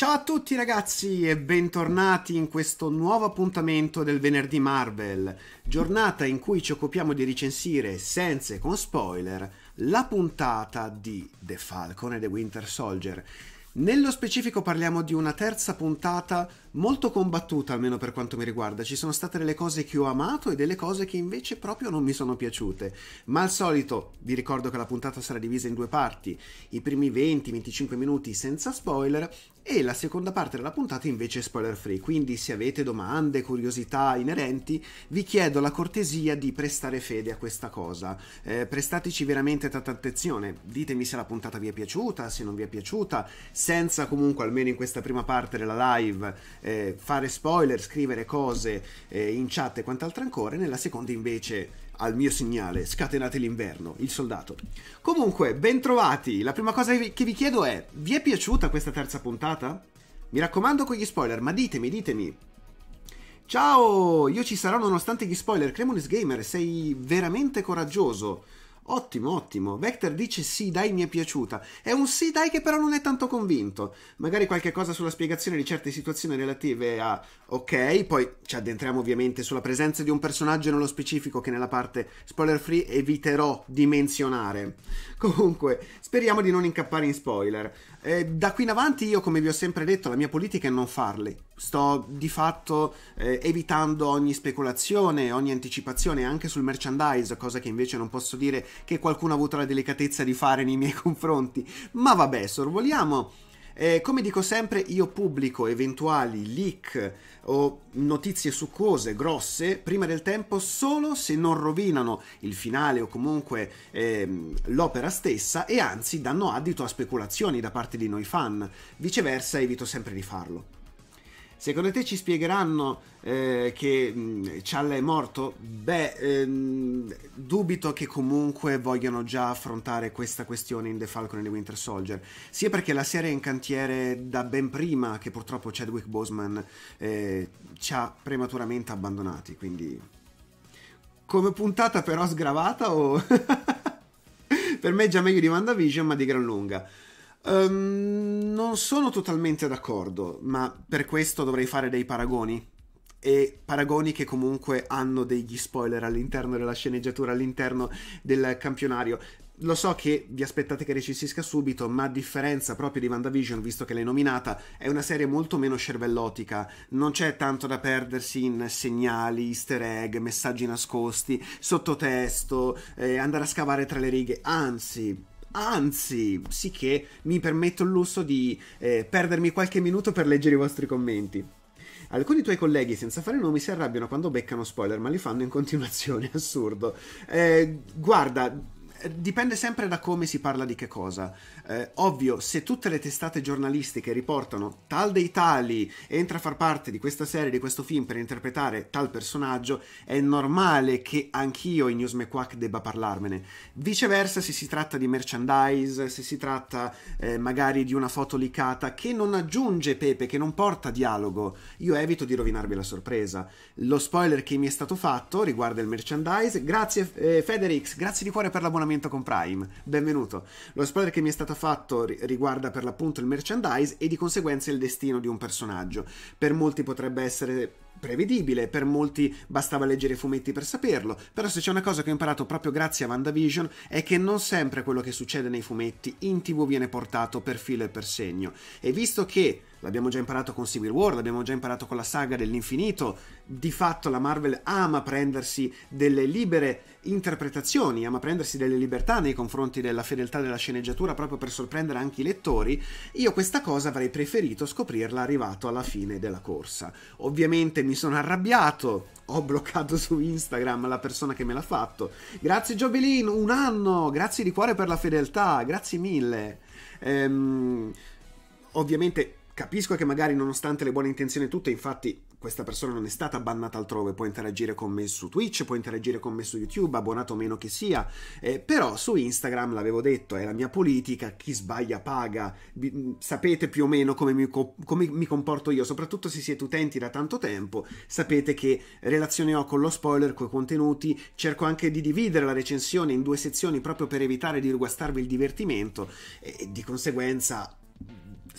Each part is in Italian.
Ciao a tutti ragazzi e bentornati in questo nuovo appuntamento del venerdì Marvel, giornata in cui ci occupiamo di recensire senza e con spoiler la puntata di The Falcon and the Winter Soldier. Nello specifico parliamo di una terza puntata molto combattuta, almeno per quanto mi riguarda. Ci sono state delle cose che ho amato e delle cose che invece proprio non mi sono piaciute. Ma al solito vi ricordo che la puntata sarà divisa in due parti, i primi 20-25 minuti senza spoiler e la seconda parte della puntata invece spoiler free. Quindi se avete domande, curiosità inerenti, vi chiedo la cortesia di prestare fede a questa cosa. Prestateci veramente tanta attenzione, ditemi se la puntata vi è piaciuta, se non vi è piaciuta, senza comunque, almeno in questa prima parte della live, fare spoiler, scrivere cose in chat e quant'altro ancora. Nella seconda invece, al mio segnale, scatenate l'inverno, il soldato. Comunque, bentrovati! La prima cosa che vi chiedo è, vi è piaciuta questa terza puntata? Mi raccomando con gli spoiler, ma ditemi. Ciao, io ci sarò nonostante gli spoiler. Cremonis Gamer, sei veramente coraggioso. Ottimo. Vector dice sì dai, mi è piaciuta. È un sì dai che però non è tanto convinto. Magari qualche cosa sulla spiegazione di certe situazioni relative a... Ok, poi ci addentriamo ovviamente sulla presenza di un personaggio nello specifico che nella parte spoiler free eviterò di menzionare. Comunque, speriamo di non incappare in spoiler. Da qui in avanti io, come vi ho sempre detto, la mia politica è non farli. Sto di fatto evitando ogni speculazione, ogni anticipazione anche sul merchandise, cosa che invece non posso dire che qualcuno ha avuto la delicatezza di fare nei miei confronti, ma vabbè, sorvoliamo. Come dico sempre, io pubblico eventuali leak o notizie succose grosse prima del tempo solo se non rovinano il finale o comunque l'opera stessa e anzi danno adito a speculazioni da parte di noi fan. Viceversa evito sempre di farlo. Secondo te ci spiegheranno che T'Challa è morto? Beh, dubito che comunque vogliano già affrontare questa questione in The Falcon and the Winter Soldier, sia perché la serie è in cantiere da ben prima che purtroppo Chadwick Boseman ci ha prematuramente abbandonati, quindi... Come puntata però sgravata o... Per me è già meglio di WandaVision, ma di gran lunga. Non sono totalmente d'accordo, ma per questo dovrei fare dei paragoni e paragoni che comunque hanno degli spoiler all'interno della sceneggiatura, all'interno del campionario. Lo so che vi aspettate che recensisca subito, ma a differenza proprio di WandaVision, visto che l'hai nominata, è una serie molto meno scervellotica, non c'è tanto da perdersi in segnali, easter egg, messaggi nascosti, sottotesto, andare a scavare tra le righe, anzi, sì che mi permetto il lusso di perdermi qualche minuto per leggere i vostri commenti. Alcuni tuoi colleghi, senza fare nomi, si arrabbiano quando beccano spoiler, ma li fanno in continuazione, assurdo. Guarda, dipende sempre da come si parla di che cosa. Ovvio, se tutte le testate giornalistiche riportano tal dei tali entra a far parte di questa serie, di questo film per interpretare tal personaggio, è normale che anch'io in News McQuack debba parlarmene. Viceversa, se si tratta di merchandise, se si tratta magari di una foto leakata che non aggiunge pepe, che non porta dialogo, io evito di rovinarvi la sorpresa. Lo spoiler che mi è stato fatto riguarda il merchandise. Grazie Federix, grazie di cuore per l'abbonamento con Prime, benvenuto. Lo spoiler che mi è stato fatto riguarda per l'appunto il merchandise e di conseguenza il destino di un personaggio. Per molti potrebbe essere prevedibile, per molti bastava leggere i fumetti per saperlo, però se c'è una cosa che ho imparato proprio grazie a WandaVision è che non sempre quello che succede nei fumetti in TV viene portato per filo e per segno, e visto che l'abbiamo già imparato con Civil War, l'abbiamo già imparato con la saga dell'infinito, di fatto la Marvel ama prendersi delle libere interpretazioni, ama prendersi delle libertà nei confronti della fedeltà della sceneggiatura proprio per sorprendere anche i lettori. Io questa cosa avrei preferito scoprirla arrivato alla fine della corsa. Ovviamente mi sono arrabbiato, ho bloccato su Instagram la persona che me l'ha fatto. Grazie Giovelin, un anno, grazie di cuore per la fedeltà, grazie mille. Ovviamente... Capisco che magari nonostante le buone intenzioni tutte, infatti questa persona non è stata bannata altrove, può interagire con me su Twitch, può interagire con me su YouTube, abbonato o meno che sia, però su Instagram, l'avevo detto, è la mia politica, chi sbaglia paga, sapete più o meno come mi comporto io, soprattutto se siete utenti da tanto tempo, sapete che relazione ho con lo spoiler, con i contenuti, cerco anche di dividere la recensione in due sezioni proprio per evitare di guastarvi il divertimento e di conseguenza...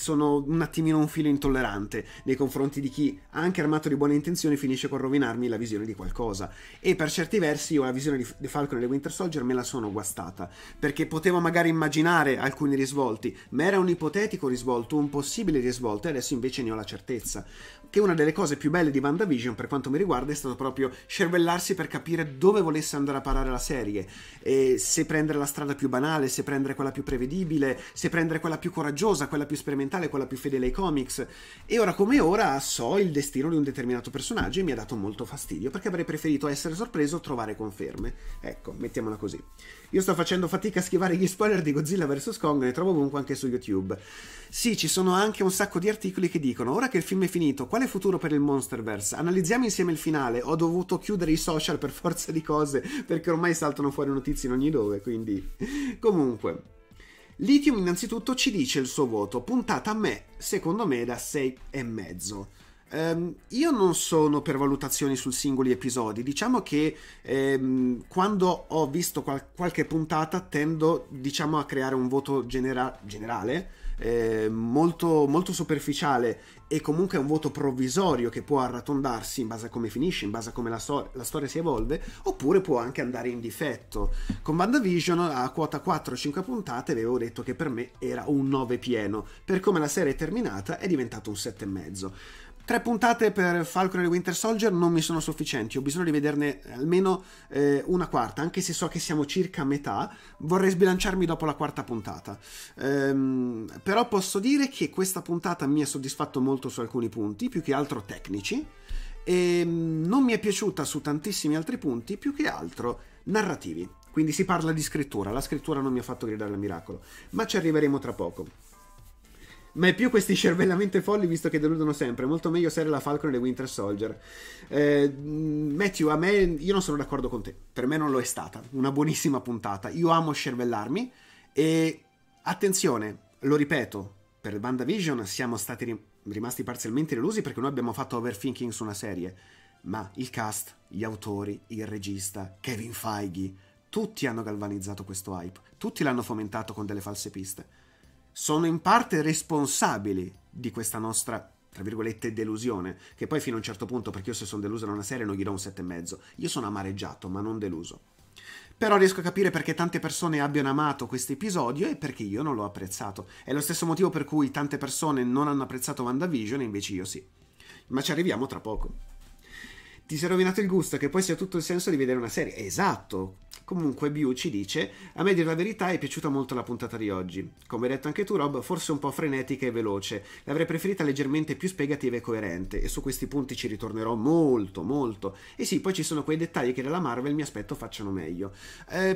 sono un attimino un filo intollerante nei confronti di chi, anche armato di buone intenzioni, finisce con rovinarmi la visione di qualcosa. E per certi versi io la visione di The Falcon e The Winter Soldier me la sono guastata, perché potevo magari immaginare alcuni risvolti, ma era un ipotetico risvolto, un possibile risvolto, e adesso invece ne ho la certezza. Che una delle cose più belle di WandaVision, per quanto mi riguarda, è stato proprio scervellarsi per capire dove volesse andare a parare la serie, e se prendere la strada più banale, se prendere quella più prevedibile, se prendere quella più coraggiosa, quella più sperimentale, quella più fedele ai comics. E ora come ora so il destino di un determinato personaggio e mi ha dato molto fastidio, perché avrei preferito essere sorpreso o trovare conferme. Ecco, mettiamola così. Io sto facendo fatica a schivare gli spoiler di Godzilla vs Kong, ne trovo ovunque anche su YouTube. Sì, ci sono anche un sacco di articoli che dicono: ora che il film è finito, quale futuro per il Monsterverse? Analizziamo insieme il finale. Ho dovuto chiudere i social per forza di cose, perché ormai saltano fuori notizie in ogni dove, quindi... Comunque... Lithium innanzitutto ci dice il suo voto, puntata a me, secondo me, da 6,5. Io non sono per valutazioni sul singoli episodi, diciamo che quando ho visto qualche puntata tendo, diciamo, a creare un voto generale, molto, molto superficiale, e comunque è un voto provvisorio che può arrotondarsi in base a come finisce, in base a come la storia si evolve, oppure può anche andare in difetto. Con WandaVision a quota 4-5 puntate avevo detto che per me era un 9 pieno, per come la serie è terminata è diventato un 7,5. 3 puntate per Falcon e Winter Soldier non mi sono sufficienti, ho bisogno di vederne almeno una quarta, anche se so che siamo circa a metà, vorrei sbilanciarmi dopo la quarta puntata. Però posso dire che questa puntata mi ha soddisfatto molto su alcuni punti, più che altro tecnici, e non mi è piaciuta su tantissimi altri punti, più che altro narrativi. Quindi si parla di scrittura, la scrittura non mi ha fatto gridare al miracolo, ma ci arriveremo tra poco. Ma è più questi scervellamenti folli, visto che deludono sempre. Molto meglio serie La Falcon e The Winter Soldier. Matthew, a me, io non sono d'accordo con te. Per me non lo è stata. Una buonissima puntata. Io amo scervellarmi. E attenzione, lo ripeto, per WandaVision siamo stati rimasti parzialmente delusi, perché noi abbiamo fatto overthinking su una serie. Ma il cast, gli autori, il regista, Kevin Feige, tutti hanno galvanizzato questo hype. Tutti l'hanno fomentato con delle false piste. Sono in parte responsabili di questa nostra, tra virgolette, delusione, che poi fino a un certo punto, perché io se sono deluso da una serie non gli do un 7,5, io sono amareggiato ma non deluso. Però riesco a capire perché tante persone abbiano amato questo episodio e perché io non l'ho apprezzato. È lo stesso motivo per cui tante persone non hanno apprezzato WandaVision e invece io sì. Ma ci arriviamo tra poco. Ti sei rovinato il gusto, che poi sia tutto il senso di vedere una serie. Esatto! Comunque Biu ci dice: a me, dire la verità, è piaciuta molto la puntata di oggi. Come hai detto anche tu, Rob, forse un po' frenetica e veloce. L'avrei preferita leggermente più spiegativa e coerente, e su questi punti ci ritornerò molto, molto. E sì, poi ci sono quei dettagli che dalla Marvel mi aspetto facciano meglio.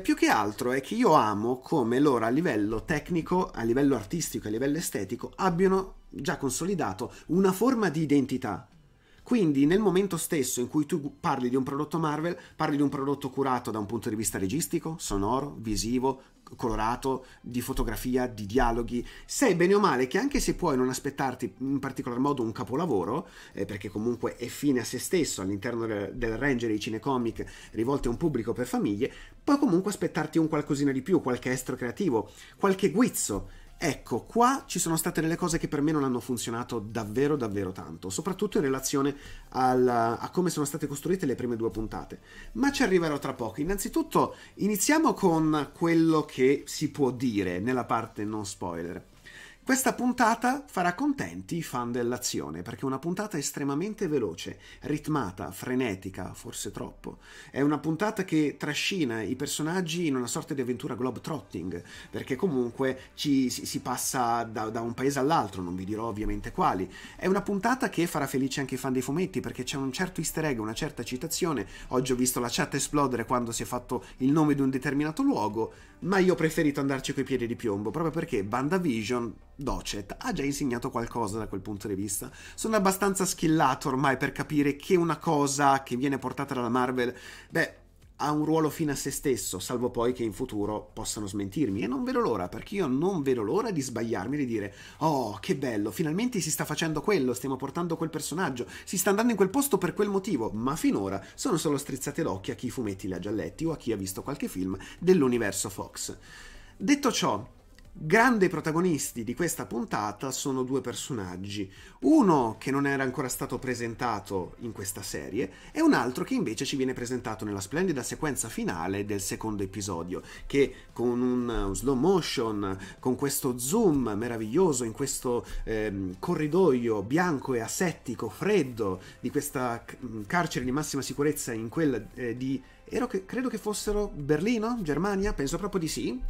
Più che altro è che io amo come loro, a livello tecnico, a livello artistico, a livello estetico, abbiano già consolidato una forma di identità. Quindi nel momento stesso in cui tu parli di un prodotto Marvel, parli di un prodotto curato da un punto di vista registico, sonoro, visivo, colorato, di fotografia, di dialoghi. Sai bene o male che anche se puoi non aspettarti in particolar modo un capolavoro, perché comunque è fine a se stesso all'interno del range dei cinecomic rivolti a un pubblico per famiglie, puoi comunque aspettarti un qualcosina di più, qualche estro creativo, qualche guizzo. Ecco, qua ci sono state delle cose che per me non hanno funzionato davvero davvero tanto, soprattutto in relazione a come sono state costruite le prime due puntate, ma ci arriverò tra poco. Innanzitutto iniziamo con quello che si può dire nella parte non spoiler. Questa puntata farà contenti i fan dell'azione, perché è una puntata estremamente veloce, ritmata, frenetica, forse troppo. È una puntata che trascina i personaggi in una sorta di avventura globetrotting, perché comunque si passa da un paese all'altro, non vi dirò ovviamente quali. È una puntata che farà felice anche i fan dei fumetti, perché c'è un certo easter egg, una certa citazione. Oggi ho visto la chat esplodere quando si è fatto il nome di un determinato luogo, ma io ho preferito andarci coi piedi di piombo, proprio perché WandaVision... Docet ha già insegnato qualcosa da quel punto di vista. Sono abbastanza schillato ormai per capire che una cosa che viene portata dalla Marvel, beh, ha un ruolo fine a se stesso, salvo poi che in futuro possano smentirmi, e non vedo l'ora, perché io non vedo l'ora di sbagliarmi, di dire: oh, che bello, finalmente si sta facendo quello, stiamo portando quel personaggio, si sta andando in quel posto per quel motivo. Ma finora sono solo strizzate d'occhio a chi i fumetti li ha già letti o a chi ha visto qualche film dell'universo Fox. Detto ciò, Grandi protagonisti di questa puntata sono due personaggi, uno che non era ancora stato presentato in questa serie e un altro che invece ci viene presentato nella splendida sequenza finale del secondo episodio, che con un slow motion, con questo zoom meraviglioso in questo corridoio bianco e asettico, freddo, di questa carcere di massima sicurezza in quella di... credo che fossero Berlino, Germania, penso proprio di sì.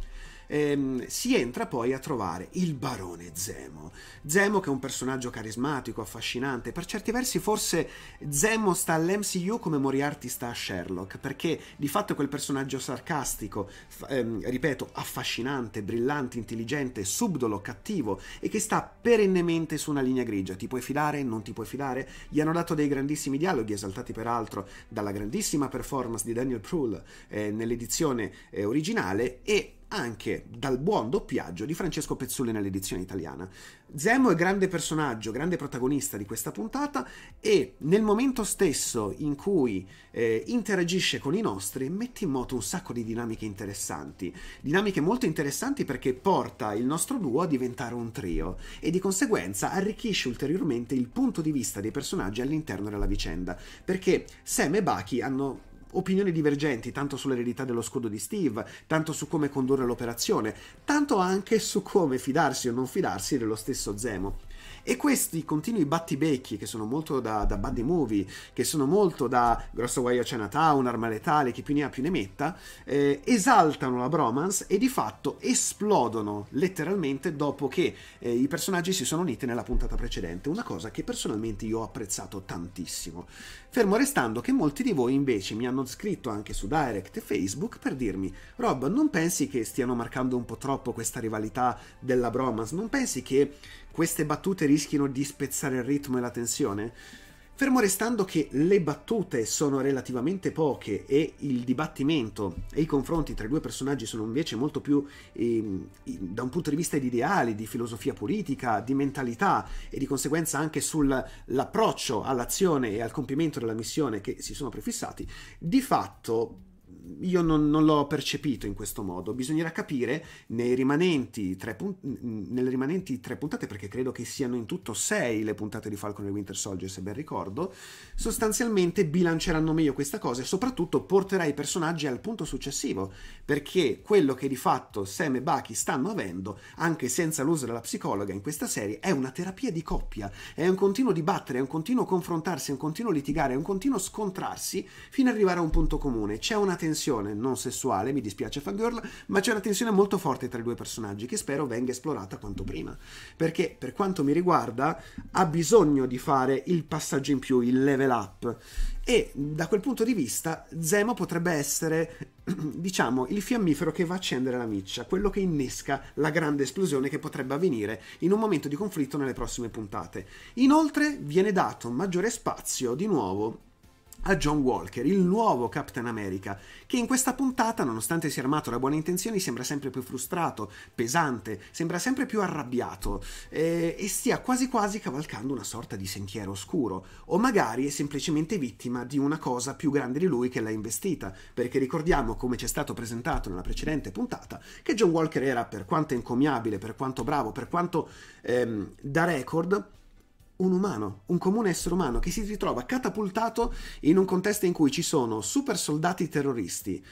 Si entra poi a trovare il barone Zemo. Zemo che è un personaggio carismatico, affascinante, per certi versi forse Zemo sta all'MCU come Moriarty sta a Sherlock, perché di fatto quel personaggio sarcastico, ripeto, affascinante, brillante, intelligente, subdolo, cattivo e che sta perennemente su una linea grigia, ti puoi fidare, non ti puoi fidare. Gli hanno dato dei grandissimi dialoghi, esaltati peraltro dalla grandissima performance di Daniel Brühl nell'edizione originale e anche dal buon doppiaggio di Francesco Pezzulli nell'edizione italiana. Zemo è grande personaggio, grande protagonista di questa puntata e nel momento stesso in cui interagisce con i nostri mette in moto un sacco di dinamiche molto interessanti, perché porta il nostro duo a diventare un trio e di conseguenza arricchisce ulteriormente il punto di vista dei personaggi all'interno della vicenda, perché Sam e Bucky hanno opinioni divergenti tanto sull'eredità dello scudo di Steve, tanto su come condurre l'operazione, tanto anche su come fidarsi o non fidarsi dello stesso Zemo. E questi continui battibecchi, che sono molto da buddy movie, che sono molto da Grosso Guai Oceanatown, Arma Letale, chi più ne ha più ne metta, esaltano la bromance e di fatto esplodono letteralmente dopo che i personaggi si sono uniti nella puntata precedente, una cosa che personalmente io ho apprezzato tantissimo. Fermo restando che molti di voi invece mi hanno scritto anche su Direct e Facebook per dirmi: Rob, non pensi che stiano marcando un po' troppo questa rivalità della bromance? Non pensi che queste battute rischiano di spezzare il ritmo e la tensione? Fermo restando che le battute sono relativamente poche e il dibattimento e i confronti tra i due personaggi sono invece molto più da un punto di vista di ideali, di filosofia politica, di mentalità e di conseguenza anche sull'approccio all'azione e al compimento della missione che si sono prefissati, di fatto io non l'ho percepito in questo modo. Bisognerà capire nelle rimanenti tre puntate, perché credo che siano in tutto 6 le puntate di Falcon e Winter Soldier, se ben ricordo, sostanzialmente bilanceranno meglio questa cosa e soprattutto porterà i personaggi al punto successivo, perché quello che di fatto Sam e Bucky stanno avendo, anche senza l'uso della psicologa in questa serie, è una terapia di coppia, è un continuo dibattere, è un continuo confrontarsi, è un continuo litigare, è un continuo scontrarsi fino ad arrivare a un punto comune. C'è una tensione non sessuale, mi dispiace fangirl, ma c'è una tensione molto forte tra i due personaggi che spero venga esplorata quanto prima, perché per quanto mi riguarda ha bisogno di fare il passaggio in più, il level up, e da quel punto di vista Zemo potrebbe essere, diciamo, il fiammifero che va a accendere la miccia, quello che innesca la grande esplosione che potrebbe avvenire in un momento di conflitto nelle prossime puntate. Inoltre viene dato maggiore spazio di nuovo a John Walker, il nuovo Captain America, che in questa puntata, nonostante sia armato da buone intenzioni, sembra sempre più frustrato, pesante, sembra sempre più arrabbiato e stia quasi quasi cavalcando una sorta di sentiero oscuro, o magari è semplicemente vittima di una cosa più grande di lui che l'ha investita, perché ricordiamo, come ci è stato presentato nella precedente puntata, che John Walker era, per quanto encomiabile, per quanto bravo, per quanto da record, un umano, un comune essere umano che si ritrova catapultato in un contesto in cui ci sono super soldati terroristi,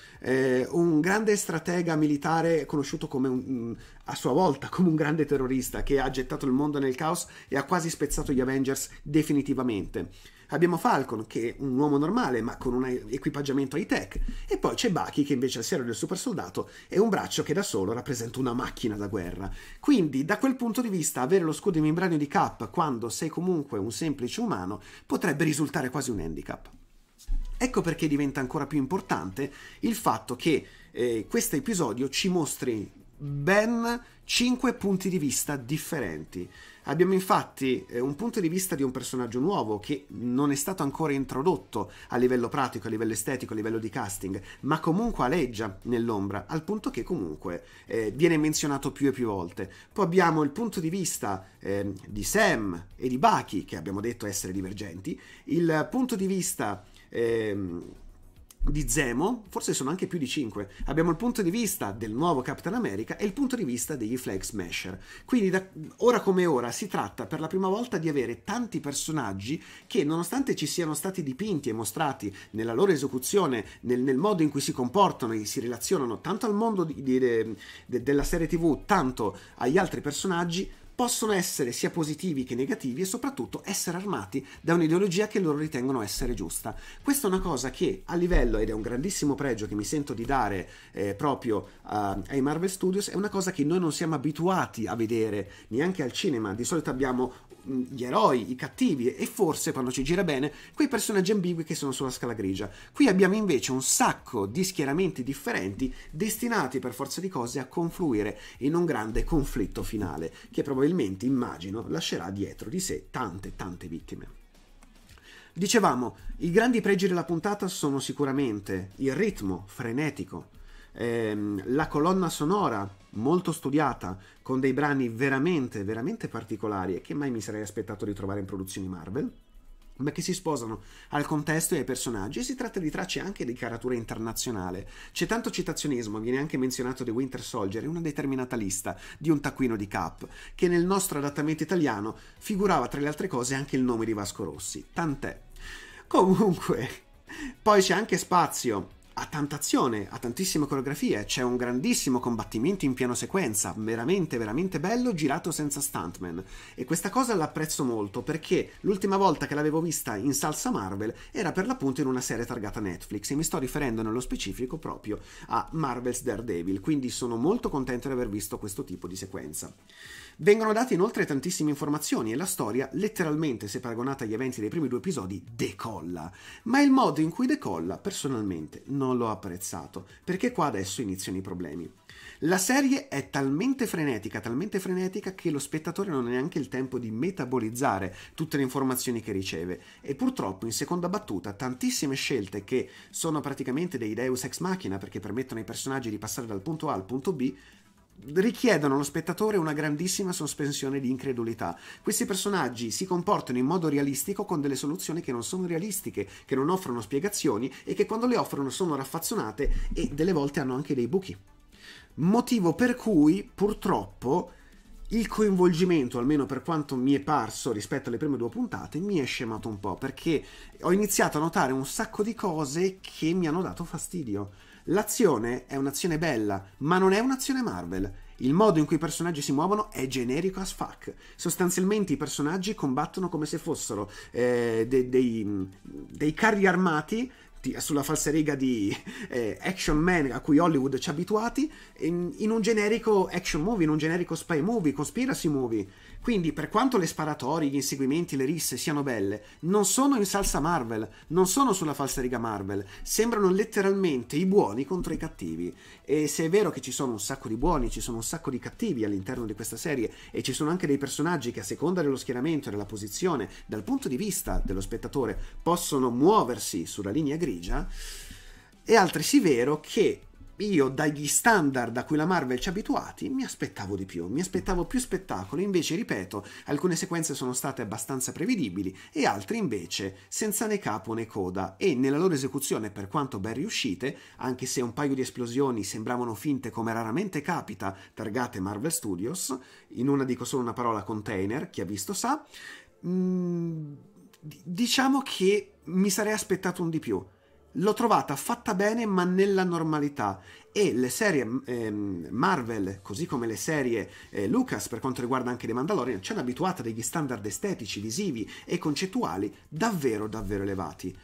un grande stratega militare conosciuto come a sua volta come un grande terrorista che ha gettato il mondo nel caos e ha quasi spezzato gli Avengers definitivamente. Abbiamo Falcon, che è un uomo normale ma con un equipaggiamento high-tech, e poi c'è Bucky, che invece al siero del super soldato è un braccio che da solo rappresenta una macchina da guerra. Quindi da quel punto di vista avere lo scudo in membranio di Cap quando sei comunque un semplice umano potrebbe risultare quasi un handicap. Ecco perché diventa ancora più importante il fatto che questo episodio ci mostri ben 5 punti di vista differenti. Abbiamo infatti un punto di vista di un personaggio nuovo che non è stato ancora introdotto a livello pratico, a livello estetico, a livello di casting, ma comunque aleggia nell'ombra, al punto che comunque viene menzionato più e più volte. Poi abbiamo il punto di vista di Sam e di Bucky, che abbiamo detto essere divergenti, il punto di vista di Zemo, forse sono anche più di 5. Abbiamo il punto di vista del nuovo Captain America e il punto di vista degli Flag Smasher. Quindi da ora come ora si tratta per la prima volta di avere tanti personaggi che, nonostante ci siano stati dipinti e mostrati nella loro esecuzione, nel modo in cui si comportano e si relazionano tanto al mondo della serie TV, tanto agli altri personaggi, possono essere sia positivi che negativi e soprattutto essere armati da un'ideologia che loro ritengono essere giusta. Questa è una cosa che a livello, ed è un grandissimo pregio che mi sento di dare proprio ai Marvel Studios, è una cosa che noi non siamo abituati a vedere neanche al cinema. Di solito abbiamo gli eroi, i cattivi e forse, quando ci gira bene, quei personaggi ambigui che sono sulla scala grigia. Qui abbiamo invece un sacco di schieramenti differenti destinati per forza di cose a confluire in un grande conflitto finale che probabilmente, immagino, lascerà dietro di sé tante vittime. Dicevamo, i grandi pregi della puntata sono sicuramente il ritmo frenetico, la colonna sonora molto studiata, con dei brani veramente particolari e che mai mi sarei aspettato di trovare in produzioni Marvel, ma che si sposano al contesto e ai personaggi, e si tratta di tracce anche di caratura internazionale. C'è tanto citazionismo, viene anche menzionato The Winter Soldier in una determinata lista di un taccuino di Cap, che nel nostro adattamento italiano figurava tra le altre cose anche il nome di Vasco Rossi, tant'è. Comunque, poi c'è anche spazio a tanta azione, a tantissime coreografie, c'è un grandissimo combattimento in piano sequenza, veramente bello, girato senza stuntman, e questa cosa l'apprezzo molto, perché l'ultima volta che l'avevo vista in salsa Marvel era per l'appunto in una serie targata Netflix, e mi sto riferendo nello specifico proprio a Marvel's Daredevil, quindi sono molto contento di aver visto questo tipo di sequenza. Vengono date inoltre tantissime informazioni e la storia, letteralmente, se paragonata agli eventi dei primi due episodi, decolla, ma il modo in cui decolla personalmente non l'ho apprezzato, perché qua adesso iniziano i problemi. La serie è talmente frenetica che lo spettatore non ha neanche il tempo di metabolizzare tutte le informazioni che riceve, e purtroppo in seconda battuta tantissime scelte che sono praticamente dei deus ex machina, perché permettono ai personaggi di passare dal punto A al punto B, richiedono allo spettatore una grandissima sospensione di incredulità. Questi personaggi si comportano in modo realistico con delle soluzioni che non sono realistiche, che non offrono spiegazioni e che quando le offrono sono raffazzonate e delle volte hanno anche dei buchi. Motivo per cui, purtroppo, il coinvolgimento, almeno per quanto mi è parso rispetto alle prime due puntate, mi è scemato un po', perché ho iniziato a notare un sacco di cose che mi hanno dato fastidio. L'azione è un'azione bella, ma non è un'azione Marvel. Il modo in cui i personaggi si muovono è generico as fuck. Sostanzialmente i personaggi combattono come se fossero dei carri armati sulla falsariga di action man a cui Hollywood ci ha abituati, in un generico action movie, in un generico spy movie, conspiracy movie. Quindi, per quanto le sparatorie, gli inseguimenti, le risse siano belle, non sono in salsa Marvel, non sono sulla falsariga Marvel, sembrano letteralmente i buoni contro i cattivi. E se è vero che ci sono un sacco di buoni, ci sono un sacco di cattivi all'interno di questa serie, e ci sono anche dei personaggi che, a seconda dello schieramento e della posizione, dal punto di vista dello spettatore, possono muoversi sulla linea grigia, è altresì vero che io, dagli standard a cui la Marvel ci ha abituati, mi aspettavo di più, mi aspettavo più spettacolo. Invece, ripeto, alcune sequenze sono state abbastanza prevedibili e altre invece senza né capo né coda, e nella loro esecuzione, per quanto ben riuscite, anche se un paio di esplosioni sembravano finte come raramente capita targate Marvel Studios, in una dico solo una parola: container, chi ha visto sa. Diciamo che mi sarei aspettato un di più. L'ho trovata fatta bene, ma nella normalità, e le serie Marvel, così come le serie Lucas per quanto riguarda anche The Mandalorian, ci hanno abituato a degli standard estetici, visivi e concettuali davvero elevati.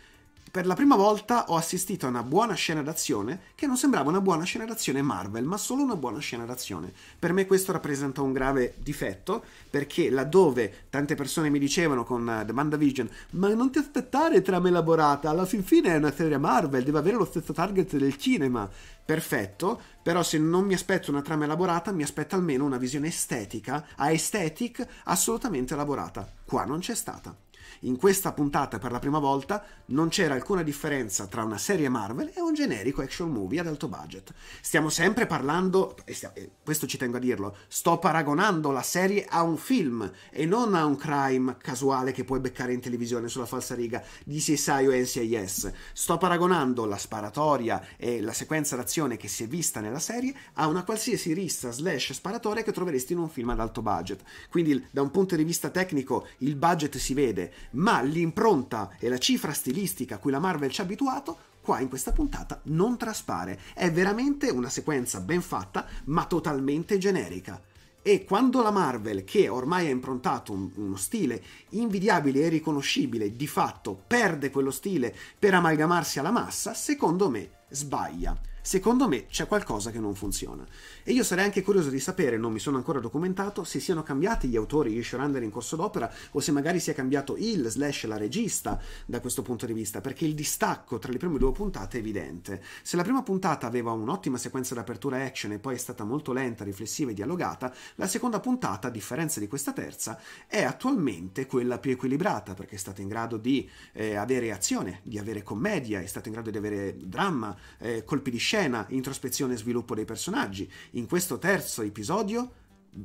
Per la prima volta ho assistito a una buona scena d'azione che non sembrava una buona scena d'azione Marvel, ma solo una buona scena d'azione. Per me questo rappresenta un grave difetto, perché laddove tante persone mi dicevano con The WandaVision «Ma non ti aspettare trama elaborata, alla fin fine è una serie Marvel, deve avere lo stesso target del cinema». Perfetto, però se non mi aspetto una trama elaborata, mi aspetto almeno una visione estetica, aesthetic, assolutamente elaborata. Qua non c'è stata. In questa puntata, per la prima volta, non c'era alcuna differenza tra una serie Marvel e un generico action movie ad alto budget. Stiamo sempre parlando, e questo ci tengo a dirlo, sto paragonando la serie a un film e non a un crime casuale che puoi beccare in televisione sulla falsariga di CSI o NCIS. Sto paragonando la sparatoria e la sequenza d'azione che si è vista nella serie a una qualsiasi rissa slash sparatoria che troveresti in un film ad alto budget. Quindi, da un punto di vista tecnico, il budget si vede, ma l'impronta e la cifra stilistica a cui la Marvel ci ha abituato qua in questa puntata non traspare. È veramente una sequenza ben fatta ma totalmente generica. E quando la Marvel, che ormai ha improntato uno stile invidiabile e riconoscibile, di fatto perde quello stile per amalgamarsi alla massa, secondo me sbaglia. Secondo me c'è qualcosa che non funziona. E io sarei anche curioso di sapere, non mi sono ancora documentato, se siano cambiati gli autori, gli showrunner in corso d'opera, o se magari sia cambiato la regista da questo punto di vista, perché il distacco tra le prime due puntate è evidente. Se la prima puntata aveva un'ottima sequenza d'apertura action e poi è stata molto lenta, riflessiva e dialogata, la seconda puntata, a differenza di questa terza, è attualmente quella più equilibrata, perché è stata in grado di avere azione, di avere commedia, è stata in grado di avere dramma, colpi di scena, introspezione e sviluppo dei personaggi. In questo terzo episodio,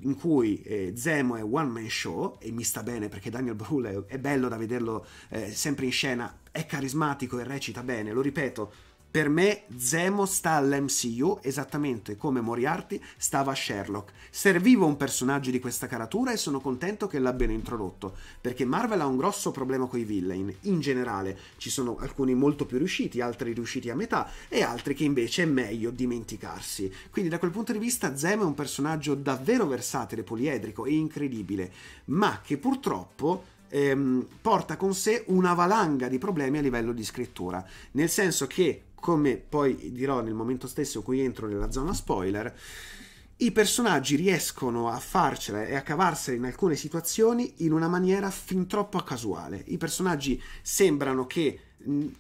in cui Zemo è one man show, e mi sta bene perché Daniel Brühl è bello da vederlo sempre in scena, è carismatico e recita bene, lo ripeto, per me Zemo sta all'MCU esattamente come Moriarty stava a Sherlock. Serviva un personaggio di questa caratura e sono contento che l'abbiano introdotto, perché Marvel ha un grosso problema con i villain, in generale. Ci sono alcuni molto più riusciti, altri riusciti a metà e altri che invece è meglio dimenticarsi. Quindi da quel punto di vista Zemo è un personaggio davvero versatile, poliedrico e incredibile, ma che purtroppo porta con sé una valanga di problemi a livello di scrittura, nel senso che, come poi dirò nel momento stesso in cui entro nella zona spoiler, i personaggi riescono a farcela e a cavarsela in alcune situazioni in una maniera fin troppo casuale. I personaggi sembrano che,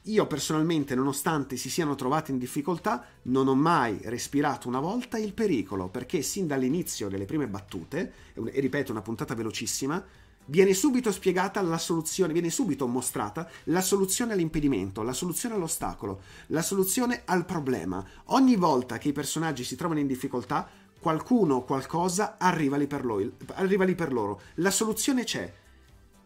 io personalmente, nonostante si siano trovati in difficoltà, non ho mai respirato una volta il pericolo, perché sin dall'inizio delle prime battute, e ripeto, una puntata velocissima, viene subito spiegata la soluzione, viene subito mostrata la soluzione all'impedimento, la soluzione all'ostacolo, la soluzione al problema. Ogni volta che i personaggi si trovano in difficoltà, qualcuno o qualcosa arriva lì per loro. La soluzione c'è.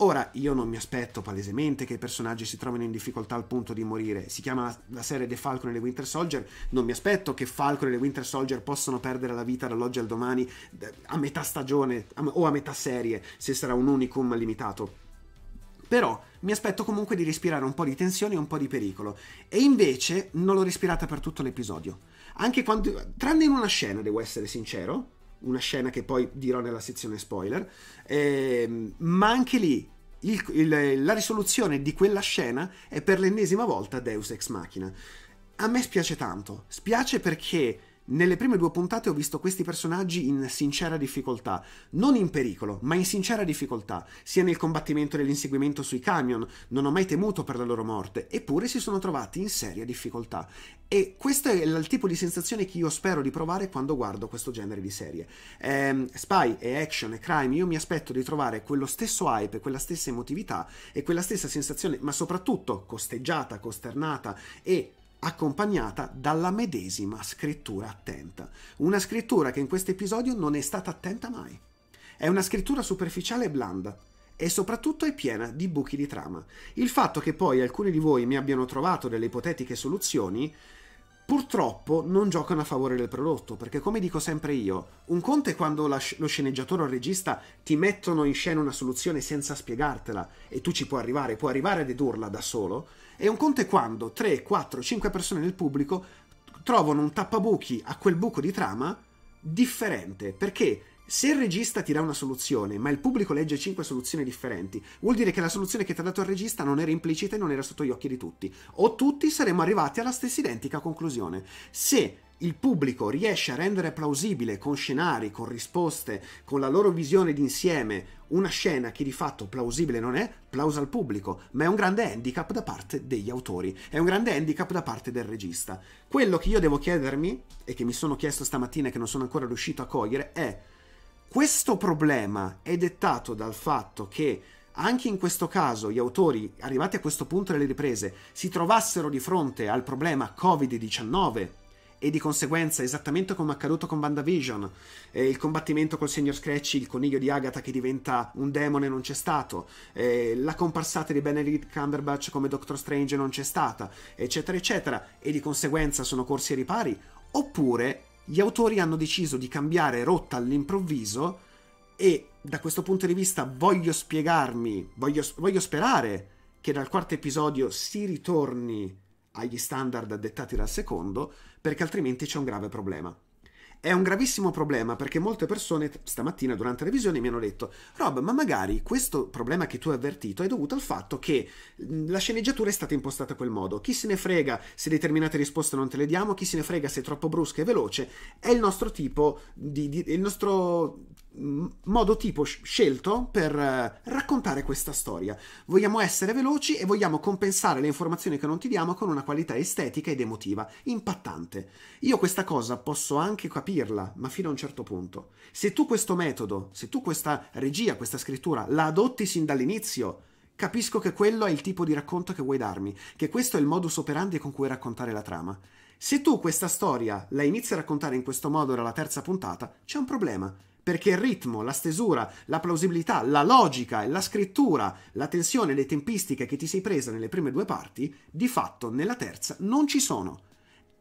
Ora, io non mi aspetto palesemente che i personaggi si trovino in difficoltà al punto di morire. Si chiama la serie The Falcon e the Winter Soldier. Non mi aspetto che Falcon e the Winter Soldier possano perdere la vita dall'oggi al domani, a metà stagione o a metà serie, se sarà un unicum limitato. Però mi aspetto comunque di respirare un po' di tensione e un po' di pericolo. E invece non l'ho respirata per tutto l'episodio. Anche quando, tranne in una scena, devo essere sincero, una scena che poi dirò nella sezione spoiler, ma anche lì la risoluzione di quella scena è per l'ennesima volta Deus Ex Machina. A me spiace tanto, spiace perché nelle prime due puntate ho visto questi personaggi in sincera difficoltà, non in pericolo, ma in sincera difficoltà, sia nel combattimento e nell'inseguimento sui camion, non ho mai temuto per la loro morte, eppure si sono trovati in seria difficoltà. E questo è il tipo di sensazione che io spero di provare quando guardo questo genere di serie. Spy e action e crime, io mi aspetto di trovare quello stesso hype, quella stessa emotività e quella stessa sensazione, ma soprattutto costeggiata, costernata e accompagnata dalla medesima scrittura attenta. Una scrittura che in questo episodio non è stata attenta mai. È una scrittura superficiale e blanda, e soprattutto è piena di buchi di trama. Il fatto che poi alcuni di voi mi abbiano trovato delle ipotetiche soluzioni purtroppo non giocano a favore del prodotto, perché, come dico sempre io, un conto è quando lo sceneggiatore o il regista ti mettono in scena una soluzione senza spiegartela e tu ci puoi arrivare a dedurla da solo, e un conto è quando 3, 4, 5 persone nel pubblico trovano un tappabuchi a quel buco di trama differente, perché se il regista ti dà una soluzione, ma il pubblico legge 5 soluzioni differenti, vuol dire che la soluzione che ti ha dato il regista non era implicita e non era sotto gli occhi di tutti. O tutti saremmo arrivati alla stessa identica conclusione. Se il pubblico riesce a rendere plausibile con scenari, con risposte, con la loro visione d'insieme, una scena che di fatto plausibile non è, plausa al pubblico, ma è un grande handicap da parte degli autori, è un grande handicap da parte del regista. Quello che io devo chiedermi, e che mi sono chiesto stamattina e che non sono ancora riuscito a cogliere, è: questo problema è dettato dal fatto che anche in questo caso gli autori, arrivati a questo punto delle riprese, si trovassero di fronte al problema Covid-19 e di conseguenza, esattamente come accaduto con WandaVision, il combattimento col signor Scratchy, il coniglio di Agatha che diventa un demone, non c'è stato, la comparsata di Benedict Cumberbatch come Doctor Strange non c'è stata, eccetera eccetera, e di conseguenza sono corsi ai ripari, oppure gli autori hanno deciso di cambiare rotta all'improvviso e da questo punto di vista voglio sperare che dal quarto episodio si ritorni agli standard dettati dal secondo, perché altrimenti c'è un grave problema. È un gravissimo problema, perché molte persone stamattina durante la visione mi hanno detto: Rob, ma magari questo problema che tu hai avvertito è dovuto al fatto che la sceneggiatura è stata impostata a quel modo, chi se ne frega se determinate risposte non te le diamo, chi se ne frega se è troppo brusca e veloce, è il nostro tipo il nostro modo tipo scelto per raccontare questa storia. Vogliamo essere veloci e vogliamo compensare le informazioni che non ti diamo con una qualità estetica ed emotiva impattante. Io questa cosa posso anche capirla, ma fino a un certo punto. Se tu questo metodo, se tu questa regia, questa scrittura la adotti sin dall'inizio, capisco che quello è il tipo di racconto che vuoi darmi, che questo è il modus operandi con cui raccontare la trama. Se tu questa storia la inizi a raccontare in questo modo dalla terza puntata, c'è un problema, perché il ritmo, la stesura, la plausibilità, la logica e la scrittura, la tensione e le tempistiche che ti sei presa nelle prime due parti, di fatto nella terza non ci sono.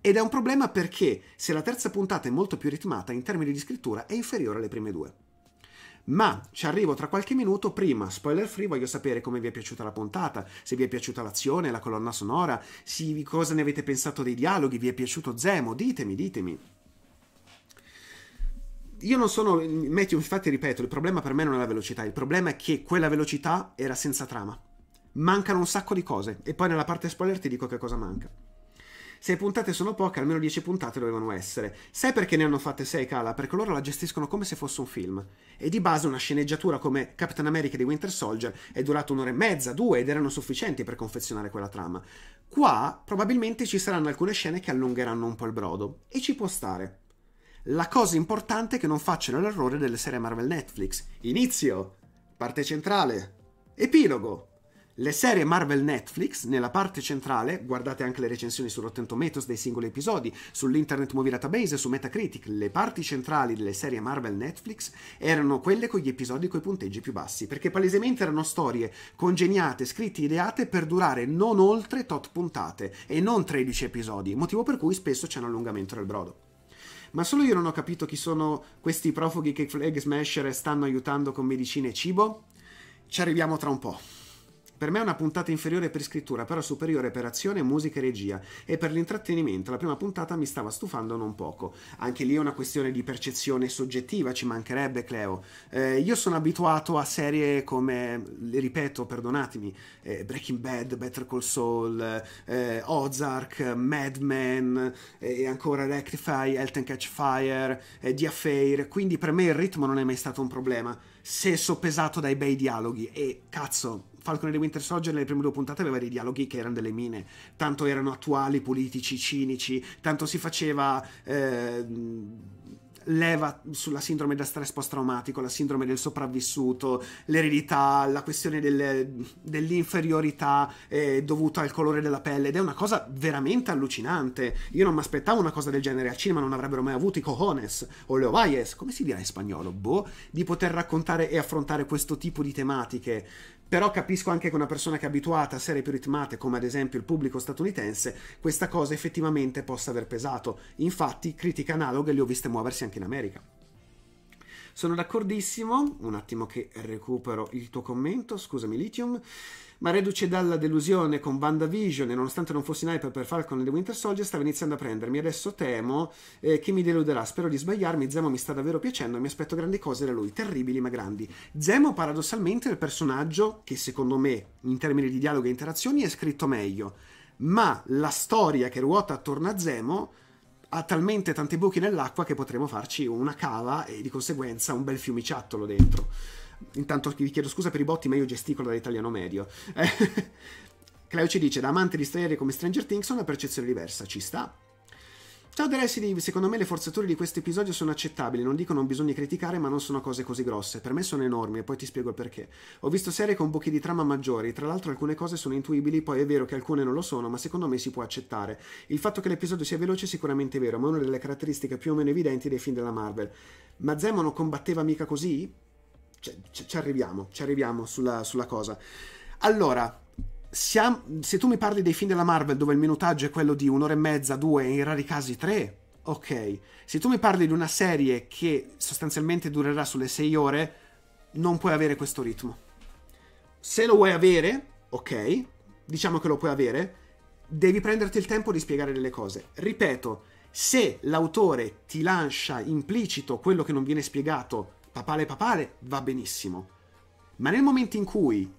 Ed è un problema perché se la terza puntata è molto più ritmata in termini di scrittura è inferiore alle prime due. Ma ci arrivo tra qualche minuto. Prima, spoiler free, voglio sapere come vi è piaciuta la puntata, se vi è piaciuta l'azione, la colonna sonora, cosa ne avete pensato dei dialoghi, vi è piaciuto Zemo, ditemi. Io non sono Matthew, infatti ripeto, il problema per me non è la velocità, il problema è che quella velocità era senza trama. Mancano un sacco di cose e poi nella parte spoiler ti dico che cosa manca. 6 puntate sono poche, almeno 10 puntate dovevano essere. Sai perché ne hanno fatte 6, Cala? Perché loro la gestiscono come se fosse un film. E di base una sceneggiatura come Captain America di Winter Soldier è durata un'ora e mezza, 2, ed erano sufficienti per confezionare quella trama. Qua probabilmente ci saranno alcune scene che allungheranno un po' il brodo, e ci può stare. La cosa importante è che non facciano l'errore delle serie Marvel Netflix. Inizio, parte centrale, epilogo. Le serie Marvel Netflix, nella parte centrale, guardate anche le recensioni su Rotten Tomatoes dei singoli episodi, sull'Internet Movie Database e su Metacritic, le parti centrali delle serie Marvel Netflix erano quelle con gli episodi coi punteggi più bassi, perché palesemente erano storie congegnate, scritte, ideate per durare non oltre tot puntate e non 13 episodi, motivo per cui spesso c'è un allungamento del brodo. Ma solo io non ho capito chi sono questi profughi che Flag Smasher stanno aiutando con medicine e cibo? Ci arriviamo tra un po'. Per me è una puntata inferiore per scrittura, però superiore per azione, musica e regia. E per l'intrattenimento, la prima puntata mi stava stufando non poco. Anche lì è una questione di percezione soggettiva, ci mancherebbe, Cleo. Io sono abituato a serie come, ripeto, perdonatemi, Breaking Bad, Better Call Saul, Ozark, Mad Men, e ancora Rectify, Halt and Catch Fire, The Affair. Quindi per me il ritmo non è mai stato un problema, se soppesato dai bei dialoghi. E cazzo, Falcon and the Winter Soldier nelle prime due puntate aveva dei dialoghi che erano delle mine, tanto erano attuali, politici, cinici, tanto si faceva leva sulla sindrome da stress post-traumatico, la sindrome del sopravvissuto, l'eredità, la questione dell'inferiorità dovuta al colore della pelle, ed è una cosa veramente allucinante. Io non mi aspettavo una cosa del genere al cinema, non avrebbero mai avuto i cojones o le ovaies, come si dirà in spagnolo, boh, di poter raccontare e affrontare questo tipo di tematiche. Però capisco anche che una persona che è abituata a serie più ritmate, come ad esempio il pubblico statunitense, questa cosa effettivamente possa aver pesato. Infatti, critiche analoghe le ho viste muoversi anche in America. Sono d'accordissimo, un attimo che recupero il tuo commento, scusami Lithium, ma reduce dalla delusione con WandaVision e nonostante non fossi in hype per Falcon e The Winter Soldier stava iniziando a prendermi, adesso temo che mi deluderà, spero di sbagliarmi, Zemo mi sta davvero piacendo e mi aspetto grandi cose da lui, terribili ma grandi. Zemo paradossalmente è il personaggio che secondo me in termini di dialogo e interazioni è scritto meglio, ma la storia che ruota attorno a Zemo ha talmente tanti buchi nell'acqua che potremmo farci una cava e di conseguenza un bel fiumiciattolo dentro. Intanto vi chiedo scusa per i botti, ma io gesticolo da italiano medio. Cleo ci dice: da amante di serie come Stranger Things ho una percezione diversa, ci sta. Ciao Deresi Liv, secondo me le forzature di questo episodio sono accettabili, non dico non bisogna criticare, ma non sono cose così grosse, per me sono enormi e poi ti spiego il perché. Ho visto serie con buchi di trama maggiori, tra l'altro alcune cose sono intuibili, poi è vero che alcune non lo sono, ma secondo me si può accettare. Il fatto che l'episodio sia veloce è sicuramente vero, ma è una delle caratteristiche più o meno evidenti dei film della Marvel. Ma Zemo non combatteva mica così? Ci arriviamo sulla cosa. Allora, se tu mi parli dei film della Marvel dove il minutaggio è quello di 1 ora e mezza, 2, in rari casi 3, ok. Se tu mi parli di una serie che sostanzialmente durerà sulle 6 ore, non puoi avere questo ritmo. Se lo vuoi avere, ok, diciamo che lo puoi avere, devi prenderti il tempo di spiegare delle cose. Ripeto, se l'autore ti lancia implicito quello che non viene spiegato, papale, va benissimo. Ma nel momento in cui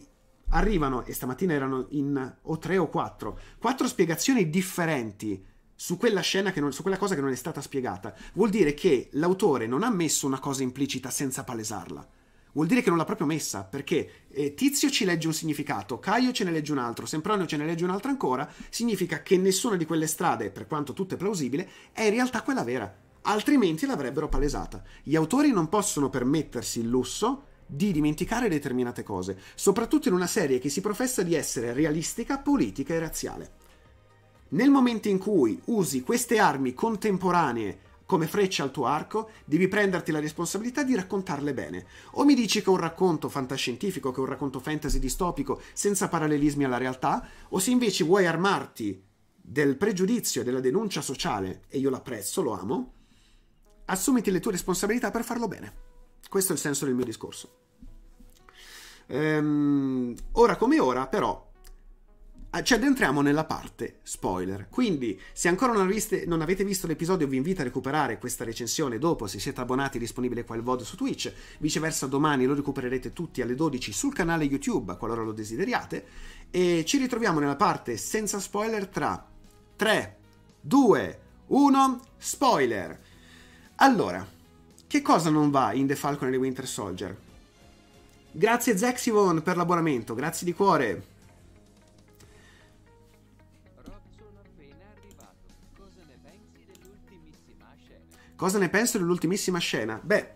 arrivano, e stamattina erano in o 3 o 4 spiegazioni differenti su quella scena, su quella cosa che non è stata spiegata, vuol dire che l'autore non ha messo una cosa implicita senza palesarla, vuol dire che non l'ha proprio messa, perché Tizio ci legge un significato, Caio ce ne legge un altro, Sempronio ce ne legge un altro ancora, significa che nessuna di quelle strade, per quanto tutte plausibile, è in realtà quella vera, altrimenti l'avrebbero palesata. Gli autori non possono permettersi il lusso di dimenticare determinate cose, soprattutto in una serie che si professa di essere realistica, politica e razziale. Nel momento in cui usi queste armi contemporanee come freccia al tuo arco, devi prenderti la responsabilità di raccontarle bene. O mi dici che è un racconto fantascientifico, che è un racconto fantasy distopico, senza parallelismi alla realtà, o se invece vuoi armarti del pregiudizio e della denuncia sociale, e io l'apprezzo, lo amo, assumiti le tue responsabilità per farlo bene. Questo è il senso del mio discorso. Ora come ora, però, ci addentriamo nella parte spoiler. Quindi, se ancora non avete visto l'episodio, vi invito a recuperare questa recensione dopo. Se siete abbonati, è disponibile qua il VOD su Twitch. Viceversa, domani lo recupererete tutti alle 12 sul canale YouTube, qualora lo desideriate. E ci ritroviamo nella parte senza spoiler tra 3, 2, 1, spoiler! Allora, che cosa non va in The Falcon e the Winter Soldier? Grazie Zexivon per l'abbonamento, grazie di cuore. Cosa ne penso dell'ultimissima scena? Beh,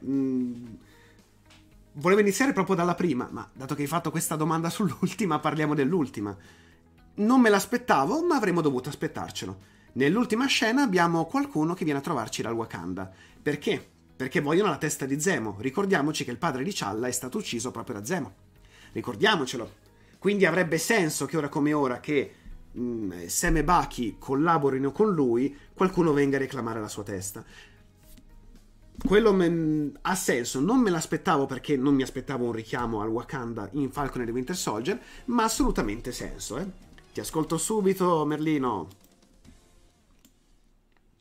volevo iniziare proprio dalla prima, ma dato che hai fatto questa domanda sull'ultima, parliamo dell'ultima. Non me l'aspettavo, ma avremmo dovuto aspettarcelo. Nell'ultima scena abbiamo qualcuno che viene a trovarci dal Wakanda. Perché? Perché vogliono la testa di Zemo. Ricordiamoci che il padre di T'Challa è stato ucciso proprio da Zemo. Ricordiamocelo. Quindi avrebbe senso che ora come ora che Sam e Bucky collaborino con lui, qualcuno venga a reclamare la sua testa. Quello ha senso. Non me l'aspettavo, perché non mi aspettavo un richiamo al Wakanda in Falcon e the Winter Soldier, ma assolutamente senso, eh. Ti ascolto subito, Merlino.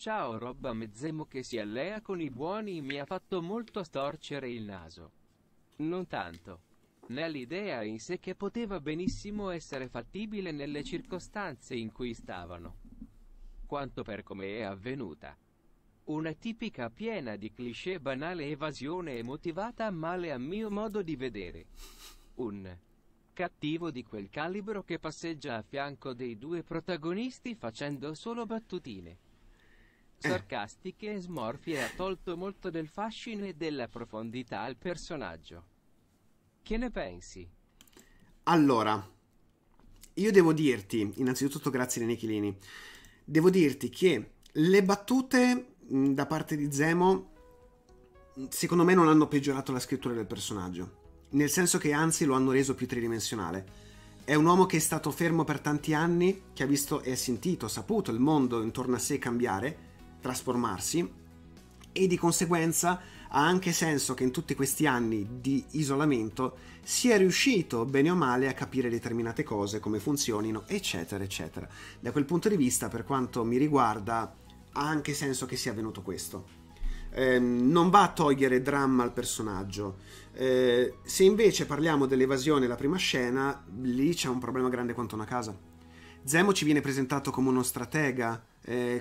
Ciao Rob, Zemo che si allea con i buoni mi ha fatto molto storcere il naso. Non tanto nell'idea in sé, che poteva benissimo essere fattibile nelle circostanze in cui stavano, quanto per come è avvenuta. Una tipica piena di cliché, banale evasione e motivata male a mio modo di vedere. Un cattivo di quel calibro che passeggia a fianco dei due protagonisti facendo solo battutine sarcastiche e smorfie ha tolto molto del fascino e della profondità al personaggio. Che ne pensi? Allora, io devo dirti, innanzitutto grazie Nichilini, devo dirti che le battute da parte di Zemo secondo me non hanno peggiorato la scrittura del personaggio, nel senso che anzi lo hanno reso più tridimensionale. È un uomo che è stato fermo per tanti anni, che ha visto e sentito, saputo il mondo intorno a sé cambiare, trasformarsi, e di conseguenza ha anche senso che in tutti questi anni di isolamento sia riuscito bene o male a capire determinate cose, come funzionino, eccetera eccetera. Da quel punto di vista, per quanto mi riguarda, ha anche senso che sia avvenuto questo. Non va a togliere dramma al personaggio. Se invece parliamo dell'evasione, la prima scena, lì c'è un problema grande quanto una casa. Zemo ci viene presentato come uno stratega,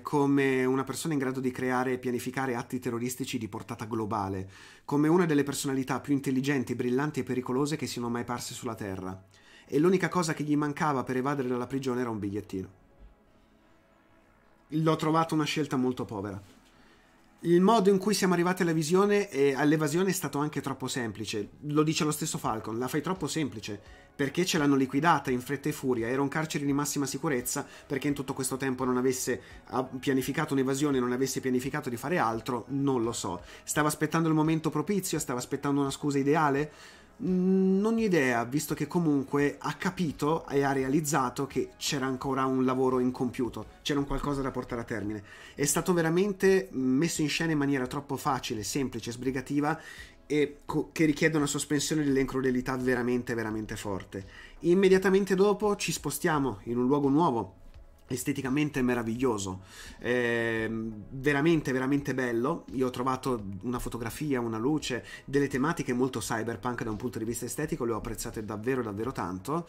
come una persona in grado di creare e pianificare atti terroristici di portata globale, come una delle personalità più intelligenti, brillanti e pericolose che siano mai parse sulla Terra, e l'unica cosa che gli mancava per evadere dalla prigione era un bigliettino. l'ho trovata una scelta molto povera. Il modo in cui siamo arrivati alla visione e all'evasione è stato anche troppo semplice. Lo dice lo stesso Falcon, la fai troppo semplice, perché ce l'hanno liquidata in fretta e furia. Era un carcere di massima sicurezza, perché in tutto questo tempo non avesse pianificato un'evasione, non avesse pianificato di fare altro, non lo so. Stava aspettando il momento propizio, stava aspettando una scusa ideale? Non ho idea, visto che comunque ha capito e ha realizzato che c'era ancora un lavoro incompiuto, c'era un qualcosa da portare a termine. È stato veramente messo in scena in maniera troppo facile, semplice, sbrigativa, e che richiede una sospensione delle incrudelità veramente, veramente forte. Immediatamente dopo ci spostiamo in un luogo nuovo, esteticamente meraviglioso, veramente veramente bello. Io ho trovato una fotografia, una luce, delle tematiche molto cyberpunk da un punto di vista estetico, le ho apprezzate davvero davvero tanto,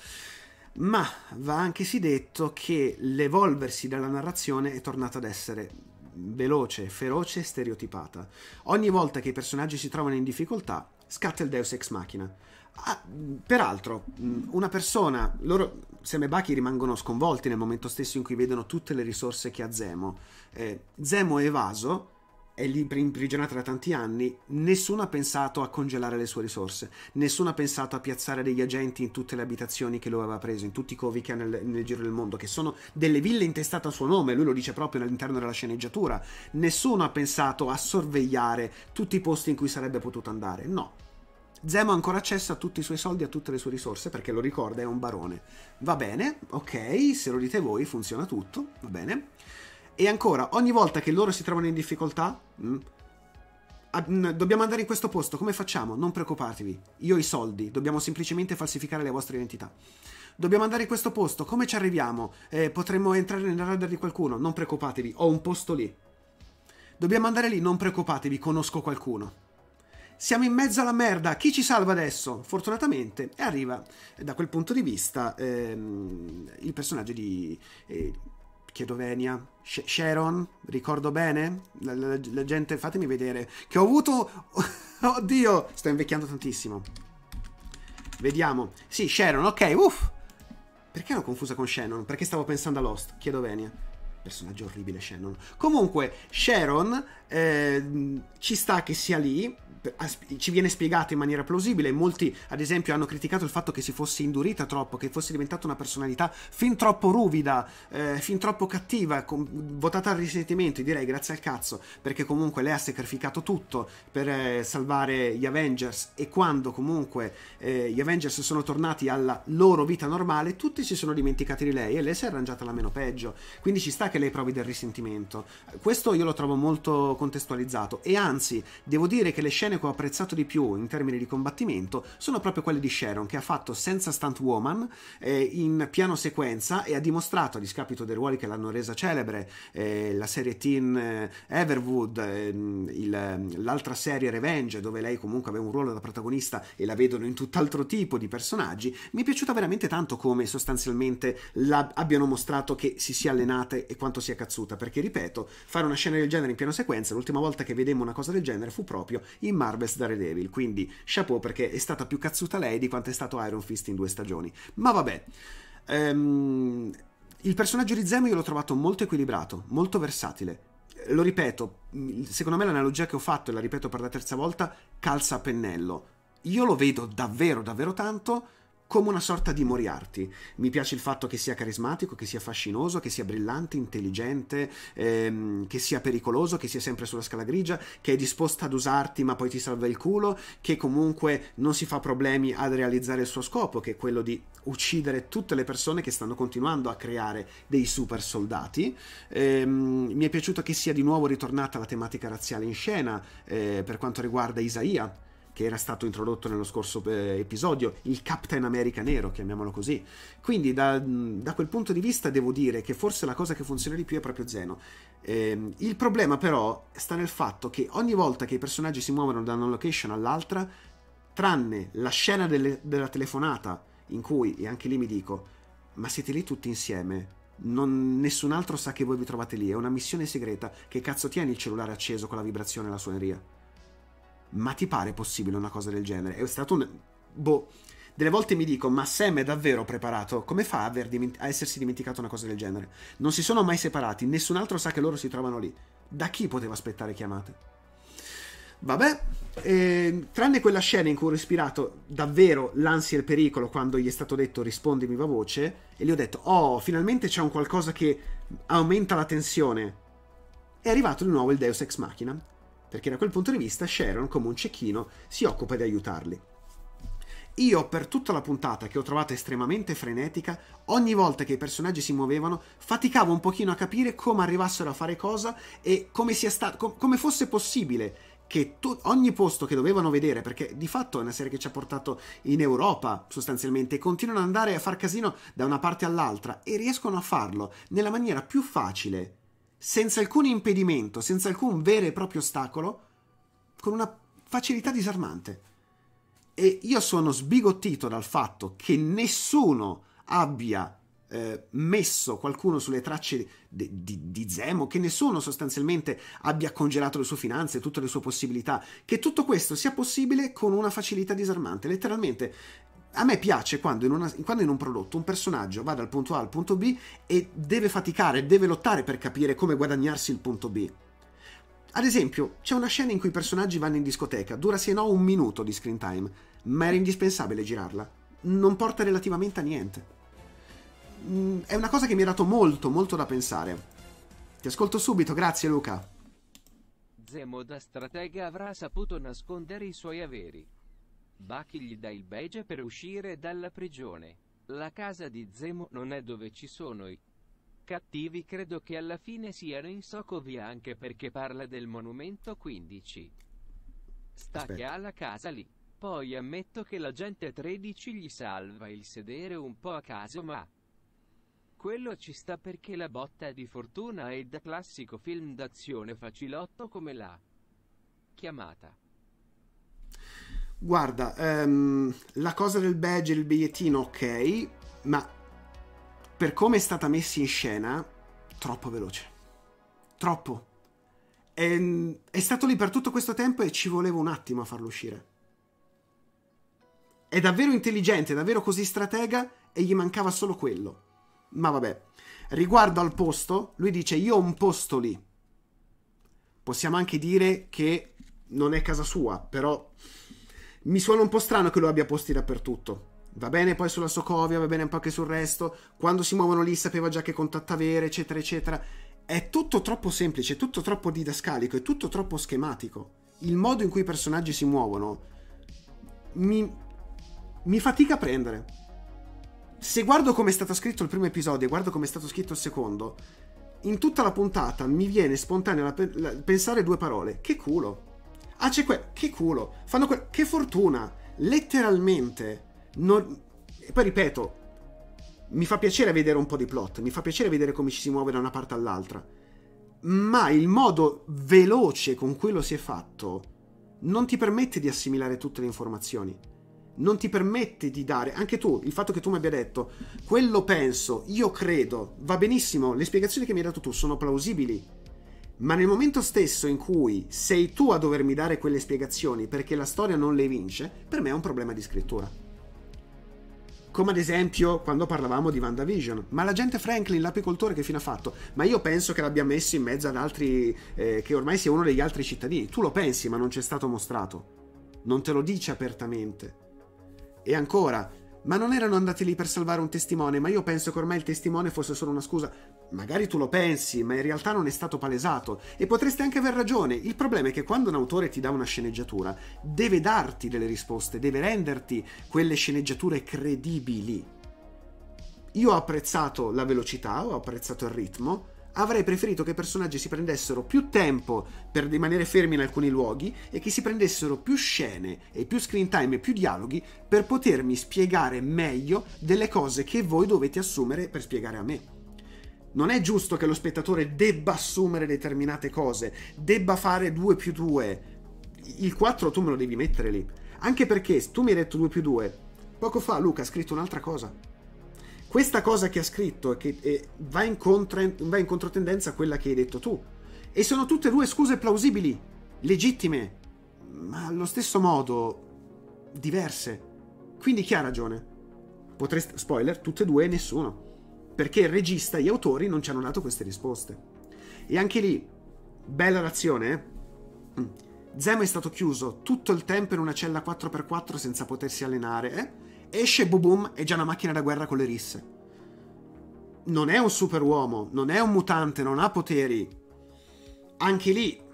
ma va anche sì detto che l'evolversi della narrazione è tornato ad essere veloce, feroce e stereotipata. Ogni volta che i personaggi si trovano in difficoltà scatta il Deus Ex Machina. Ah, peraltro, una persona, loro, Sam e Bucky, rimangono sconvolti nel momento stesso in cui vedono tutte le risorse che ha Zemo. Zemo è evaso, è lì imprigionato da tanti anni, nessuno ha pensato a congelare le sue risorse, nessuno ha pensato a piazzare degli agenti in tutte le abitazioni che lo aveva preso, in tutti i covi che ha nel giro del mondo, che sono delle ville intestate al suo nome, lui lo dice proprio all'interno della sceneggiatura. Nessuno ha pensato a sorvegliare tutti i posti in cui sarebbe potuto andare, no. Zemo ha ancora accesso a tutti i suoi soldi, a tutte le sue risorse, perché lo ricorda, è un barone. Va bene, ok, se lo dite voi funziona tutto, va bene. E ancora, ogni volta che loro si trovano in difficoltà, dobbiamo andare in questo posto, come facciamo? Non preoccupatevi, io ho i soldi, dobbiamo semplicemente falsificare le vostre identità. Dobbiamo andare in questo posto, come ci arriviamo? Potremmo entrare nel radar di qualcuno, non preoccupatevi, ho un posto lì. Dobbiamo andare lì, non preoccupatevi, conosco qualcuno. Siamo in mezzo alla merda, chi ci salva adesso? Fortunatamente arriva, da quel punto di vista, il personaggio di... chiedo venia, Sharon, ricordo bene? La gente, fatemi vedere, che ho avuto... Oddio, sto invecchiando tantissimo. Vediamo. Sì, Sharon, ok, uff. Perché l'ho confusa con Shannon? Perché stavo pensando a Lost, chiedo venia. Personaggio orribile, Shannon. Comunque, Sharon, ci sta che sia lì, ci viene spiegato in maniera plausibile. Molti, ad esempio, hanno criticato il fatto che si fosse indurita troppo, che fosse diventata una personalità fin troppo ruvida, fin troppo cattiva, votata al risentimento. Direi grazie al cazzo, perché comunque lei ha sacrificato tutto per salvare gli Avengers, e quando comunque gli Avengers sono tornati alla loro vita normale, tutti si sono dimenticati di lei e lei si è arrangiata la meno peggio. Quindi ci sta che lei provi del risentimento. Questo io lo trovo molto contestualizzato, e anzi devo dire che le scene che ho apprezzato di più in termini di combattimento sono proprio quelle di Sharon, che ha fatto senza stunt woman, in piano sequenza, e ha dimostrato, a discapito dei ruoli che l'hanno resa celebre, la serie Teen Everwood, l'altra serie Revenge, dove lei comunque aveva un ruolo da protagonista e la vedono in tutt'altro tipo di personaggi. Mi è piaciuta veramente tanto come sostanzialmente abbiano mostrato che si sia allenata e quanto sia cazzuta, perché ripeto, fare una scena del genere in piano sequenza, l'ultima volta che vedemmo una cosa del genere fu proprio in Marvel's Daredevil, quindi chapeau, perché è stata più cazzuta lei di quanto è stato Iron Fist in 2 stagioni. Ma vabbè, il personaggio di Zemo io l'ho trovato molto equilibrato, molto versatile. Lo ripeto, secondo me l'analogia che ho fatto, e la ripeto per la terza volta, calza a pennello. Io lo vedo davvero davvero tanto come una sorta di Moriarty. Mi piace il fatto che sia carismatico, che sia fascinoso, che sia brillante, intelligente, che sia pericoloso, che sia sempre sulla scala grigia, che è disposta ad usarti ma poi ti salva il culo, che comunque non si fa problemi ad realizzare il suo scopo, che è quello di uccidere tutte le persone che stanno continuando a creare dei super soldati. Mi è piaciuto che sia di nuovo ritornata la tematica razziale in scena, per quanto riguarda Isaiah, che era stato introdotto nello scorso episodio, il Captain America nero, chiamiamolo così. Quindi da quel punto di vista devo dire che forse la cosa che funziona di più è proprio Zemo. Il problema però sta nel fatto che ogni volta che i personaggi si muovono da una location all'altra, tranne la scena della telefonata, in cui, e anche lì mi dico, ma siete lì tutti insieme? Nessun altro sa che voi vi trovate lì, è una missione segreta, che cazzo tieni il cellulare acceso con la vibrazione e la suoneria? Ma ti pare possibile una cosa del genere? È stato un... boh, Delle volte mi dico, ma Sam è davvero preparato? Come fa a essersi dimenticato una cosa del genere? Non si sono mai separati, nessun altro sa che loro si trovano lì. Da chi poteva aspettare chiamate? Vabbè, tranne quella scena in cui ho respirato davvero l'ansia e il pericolo quando gli è stato detto rispondimi viva voce, e gli ho detto, oh, finalmente c'è un qualcosa che aumenta la tensione. È arrivato di nuovo il Deus Ex Machina, perché da quel punto di vista Sharon, come un cecchino, si occupa di aiutarli. Io, per tutta la puntata, che ho trovato estremamente frenetica, ogni volta che i personaggi si muovevano, faticavo un pochino a capire come arrivassero a fare cosa e come sia stato, come fosse possibile che ogni posto che dovevano vedere, perché di fatto è una serie che ci ha portato in Europa sostanzialmente, continuano ad andare a far casino da una parte all'altra e riescono a farlo nella maniera più facile, senza alcun impedimento, senza alcun vero e proprio ostacolo, con una facilità disarmante. E io sono sbigottito dal fatto che nessuno abbia messo qualcuno sulle tracce di Zemo, che nessuno sostanzialmente abbia congelato le sue finanze, tutte le sue possibilità, che tutto questo sia possibile con una facilità disarmante. Letteralmente a me piace quando quando in un prodotto un personaggio va dal punto A al punto B e deve faticare, deve lottare per capire come guadagnarsi il punto B. Ad esempio, c'è una scena in cui i personaggi vanno in discoteca, dura se no un minuto di screen time, ma era indispensabile girarla, non porta relativamente a niente. È una cosa che mi ha dato molto, molto da pensare. Ti ascolto subito, grazie Luca. Zemo da stratega avrà saputo nascondere i suoi averi. Bucky gli dà il badge per uscire dalla prigione. La casa di Zemo non è dove ci sono i cattivi, credo che alla fine siano in Sokovia, anche perché parla del monumento 15. Stacca alla casa lì. Poi ammetto che l'agente 13 gli salva il sedere un po' a caso, ma quello ci sta perché la botta di fortuna è da classico film d'azione facilotto come la chiamata. Guarda, la cosa del badge e il bigliettino, ok, ma per come è stata messa in scena, troppo veloce. Troppo. È stato lì per tutto questo tempo e ci voleva un attimo a farlo uscire. È davvero intelligente, è davvero così stratega e gli mancava solo quello. Ma vabbè, riguardo al posto, lui dice io ho un posto lì. Possiamo anche dire che non è casa sua, però mi suona un po' strano che lo abbia posti dappertutto. Va bene poi sulla Sokovia, va bene un po' anche sul resto, quando si muovono lì sapeva già che contatto avere, eccetera eccetera. È tutto troppo semplice, è tutto troppo didascalico, è tutto troppo schematico. Il modo in cui i personaggi si muovono mi fatica a prendere. Se guardo come è stato scritto il primo episodio e guardo come è stato scritto il secondo, in tutta la puntata mi viene spontaneo pensare due parole. Che culo! Ah, c'è quello! Che culo! Fanno quello! Che fortuna! Letteralmente! Non... E poi ripeto, mi fa piacere vedere un po' di plot, mi fa piacere vedere come ci si muove da una parte all'altra, ma il modo veloce con cui lo si è fatto non ti permette di assimilare tutte le informazioni. Non ti permette di dare, anche tu, il fatto che tu mi abbia detto quello penso, io credo, va benissimo, le spiegazioni che mi hai dato tu sono plausibili, ma nel momento stesso in cui sei tu a dovermi dare quelle spiegazioni perché la storia non le vince, per me è un problema di scrittura. Come ad esempio quando parlavamo di WandaVision, ma l'agente Franklin, l'apicoltore, che fine ha fatto? Ma io penso che l'abbia messo in mezzo ad altri, che ormai sia uno degli altri cittadini. Tu lo pensi, ma non c'è stato mostrato, non te lo dice apertamente. E ancora, ma non erano andati lì per salvare un testimone, ma io penso che ormai il testimone fosse solo una scusa. Magari tu lo pensi, ma in realtà non è stato palesato, e potresti anche aver ragione. Il problema è che quando un autore ti dà una sceneggiatura, deve darti delle risposte, deve renderti quelle sceneggiature credibili. Io ho apprezzato la velocità, ho apprezzato il ritmo, avrei preferito che i personaggi si prendessero più tempo per rimanere fermi in alcuni luoghi e che si prendessero più scene e più screen time e più dialoghi per potermi spiegare meglio delle cose che voi dovete assumere per spiegare a me. Non è giusto che lo spettatore debba assumere determinate cose, debba fare 2 più 2. Il 4 tu me lo devi mettere lì, anche perché tu mi hai detto 2 più 2. Poco fa Luca ha scritto un'altra cosa. Questa cosa che ha scritto che va in controtendenza a quella che hai detto tu. E sono tutte e due scuse plausibili, legittime, ma allo stesso modo diverse. Quindi chi ha ragione? Potreste, spoiler, tutte e due e nessuno. Perché il regista e gli autori non ci hanno dato queste risposte. E anche lì, bella reazione, eh? Zemo è stato chiuso tutto il tempo in una cella 4x4 senza potersi allenare, eh? Esce, boom boom, è già una macchina da guerra con le risse. Non è un superuomo, non è un mutante, non ha poteri. Anche lì...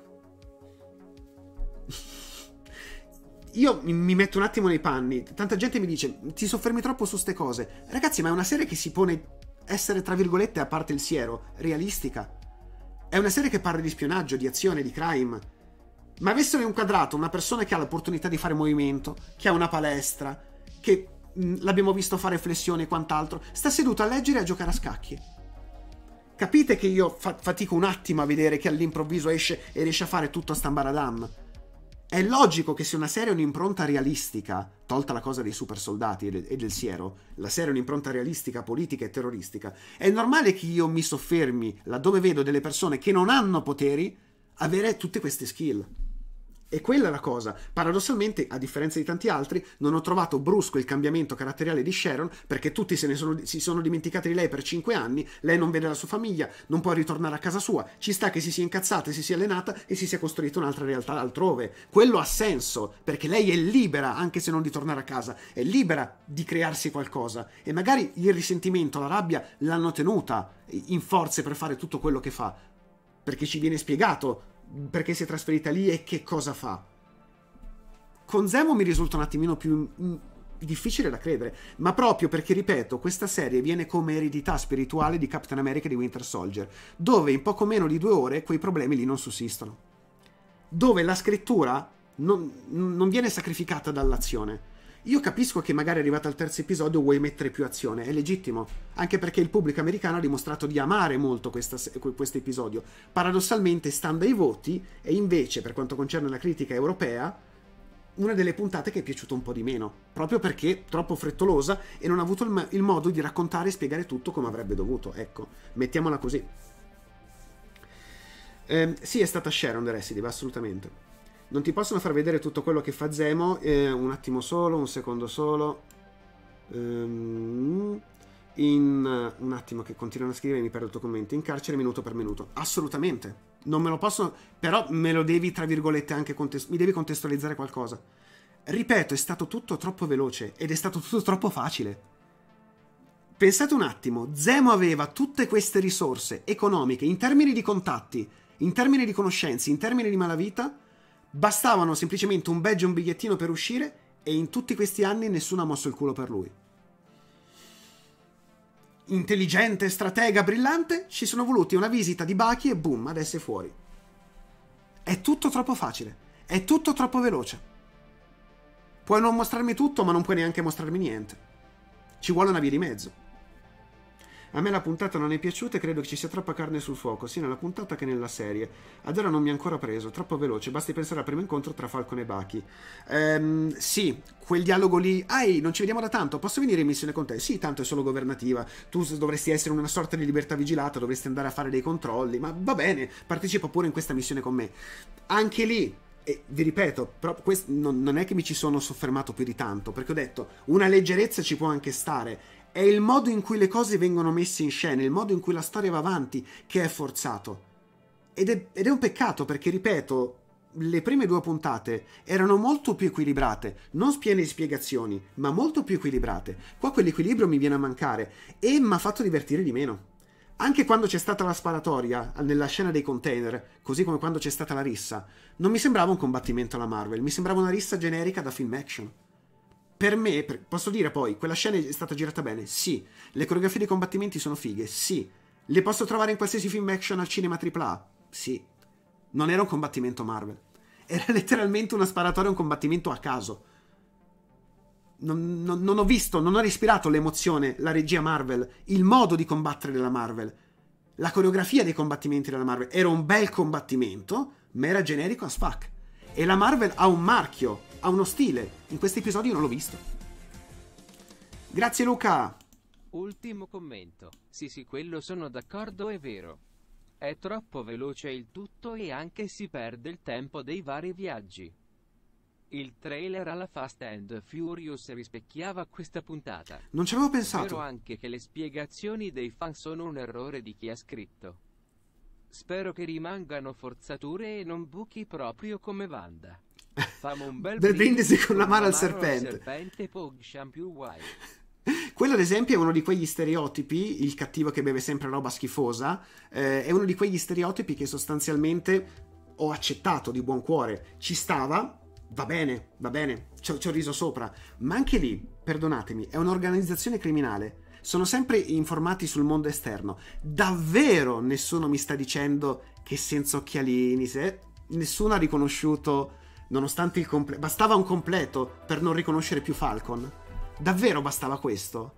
Io mi metto un attimo nei panni. Tanta gente mi dice, ti soffermi troppo su ste cose. Ragazzi, ma è una serie che si pone essere, tra virgolette, a parte il siero, realistica. È una serie che parla di spionaggio, di azione, di crime. Ma avessero inquadrato una persona che ha l'opportunità di fare movimento, che ha una palestra, che l'abbiamo visto fare flessioni e quant'altro, sta seduto a leggere e a giocare a scacchi. Capite che io fatico un attimo a vedere che all'improvviso esce e riesce a fare tutto a Stambaradam. È logico che se una serie è un'impronta realistica, tolta la cosa dei super soldati e del siero, la serie è un'impronta realistica, politica e terroristica, è normale che io mi soffermi laddove vedo delle persone che non hanno poteri avere tutte queste skill. E quella è la cosa. Paradossalmente, a differenza di tanti altri, non ho trovato brusco il cambiamento caratteriale di Sharon, perché tutti si sono dimenticati di lei per 5 anni, lei non vede la sua famiglia, non può ritornare a casa sua, ci sta che si sia incazzata e si sia allenata e si sia costruita un'altra realtà altrove. Quello ha senso, perché lei è libera, anche se non di tornare a casa, è libera di crearsi qualcosa, e magari il risentimento, la rabbia l'hanno tenuta in forze per fare tutto quello che fa, perché ci viene spiegato perché si è trasferita lì e che cosa fa. Con Zemo mi risulta un attimino più difficile da credere, ma proprio perché, ripeto, questa serie viene come eredità spirituale di Captain America e di Winter Soldier, dove in poco meno di 2 ore quei problemi lì non sussistono, dove la scrittura non viene sacrificata dall'azione. Io capisco che magari arrivato al terzo episodio vuoi mettere più azione, è legittimo, anche perché il pubblico americano ha dimostrato di amare molto questo episodio. Paradossalmente, stando ai voti, è invece, per quanto concerne la critica europea, una delle puntate che è piaciuta un po' di meno, proprio perché troppo frettolosa e non ha avuto il modo di raccontare e spiegare tutto come avrebbe dovuto, ecco, mettiamola così. Sì, è stata Sharon the Recidiva, assolutamente. Non ti possono far vedere tutto quello che fa Zemo, un attimo solo, un secondo solo, un attimo che continuano a scrivere, mi perdo il tuo commento, in carcere minuto per minuto, assolutamente, non me lo possono, però me lo devi, tra virgolette, anche mi devi contestualizzare qualcosa. Ripeto, è stato tutto troppo veloce ed è stato tutto troppo facile. Pensate un attimo, Zemo aveva tutte queste risorse economiche, in termini di contatti, in termini di conoscenze, in termini di malavita. Bastavano semplicemente un badge e un bigliettino per uscire, e in tutti questi anni nessuno ha mosso il culo per lui. Intelligente, stratega, brillante, ci sono voluti una visita di Bucky e boom, adesso è fuori. È tutto troppo facile, è tutto troppo veloce. Puoi non mostrarmi tutto, ma non puoi neanche mostrarmi niente. Ci vuole una via di mezzo. A me la puntata non è piaciuta e credo che ci sia troppa carne sul fuoco, sia nella puntata che nella serie. Ad ora non mi ha ancora preso, troppo veloce, basti pensare al primo incontro tra Falcon e Bucky. Sì, quel dialogo lì, "Ai, non ci vediamo da tanto, posso venire in missione con te?" "Sì, tanto è solo governativa, tu dovresti essere una sorta di libertà vigilata, dovresti andare a fare dei controlli, ma va bene, partecipa pure in questa missione con me." Anche lì, e vi ripeto, però non è che mi ci sono soffermato più di tanto, perché ho detto, una leggerezza ci può anche stare. È il modo in cui le cose vengono messe in scena, il modo in cui la storia va avanti, che è forzato. Ed è un peccato perché, ripeto, le prime 2 puntate erano molto più equilibrate, non piene di spiegazioni, ma molto più equilibrate. Qua quell'equilibrio mi viene a mancare e mi ha fatto divertire di meno. Anche quando c'è stata la sparatoria nella scena dei container, così come quando c'è stata la rissa, non mi sembrava un combattimento alla Marvel, mi sembrava una rissa generica da film action. Per me, posso dire poi, quella scena è stata girata bene? Sì. Le coreografie dei combattimenti sono fighe? Sì. Le posso trovare in qualsiasi film action al cinema AAA? Sì. Non era un combattimento Marvel. Era letteralmente una sparatoria, un combattimento a caso. Non ho visto, non ho respirato l'emozione, la regia Marvel, il modo di combattere della Marvel, la coreografia dei combattimenti della Marvel. Era un bel combattimento, ma era generico a spac. E la Marvel ha un marchio, ha uno stile. In questi episodi io non l'ho visto. Grazie Luca. Ultimo commento. Sì, quello sono d'accordo, è vero. È troppo veloce il tutto e anche si perde il tempo dei vari viaggi. Il trailer alla Fast and Furious rispecchiava questa puntata. Non ci avevo pensato. Spero anche che le spiegazioni dei fan sono un errore di chi ha scritto. Spero che rimangano forzature e non buchi proprio come Wanda. Famo un bel brindisi con la mano al serpente. Quello ad esempio è uno di quegli stereotipi, il cattivo che beve sempre roba schifosa, è uno di quegli stereotipi che sostanzialmente ho accettato di buon cuore, ci stava. Va bene, ci ho riso sopra. Ma anche lì, perdonatemi, è un'organizzazione criminale. Sono sempre informati sul mondo esterno. Davvero nessuno mi sta dicendo che senza occhialini, se nessuno ha riconosciuto, nonostante il completo. Bastava un completo per non riconoscere più Falcon. Davvero bastava questo?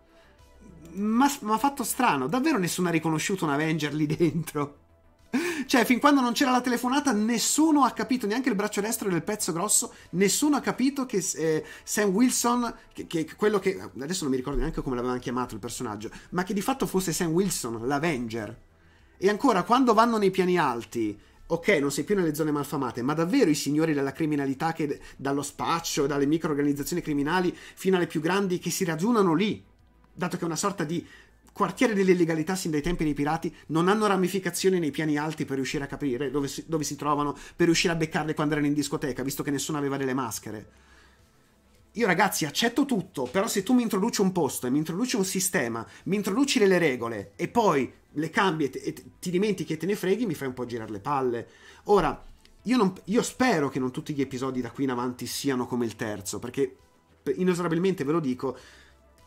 Ma ha fatto strano, davvero nessuno ha riconosciuto un Avenger lì dentro? Cioè, fin quando non c'era la telefonata, nessuno ha capito, neanche il braccio destro del pezzo grosso, nessuno ha capito che Sam Wilson, che quello che... adesso non mi ricordo neanche come l'avevano chiamato il personaggio, ma che di fatto fosse Sam Wilson, l'Avenger. E ancora, quando vanno nei piani alti, ok, non sei più nelle zone malfamate, ma davvero i signori della criminalità, che dallo spaccio, dalle microorganizzazioni criminali, fino alle più grandi, che si raggiunano lì, dato che è una sorta di... quartiere dell'illegalità sin dai tempi dei pirati, non hanno ramificazioni nei piani alti per riuscire a capire dove si trovano, per riuscire a beccarle quando erano in discoteca, visto che nessuno aveva delle maschere. Io ragazzi accetto tutto, però se tu mi introduci un posto e mi introduci un sistema, mi introduci delle regole e poi le cambi e ti dimentichi e te ne freghi, mi fai un po' girare le palle. Ora, io spero che non tutti gli episodi da qui in avanti siano come il terzo, perché inesorabilmente ve lo dico,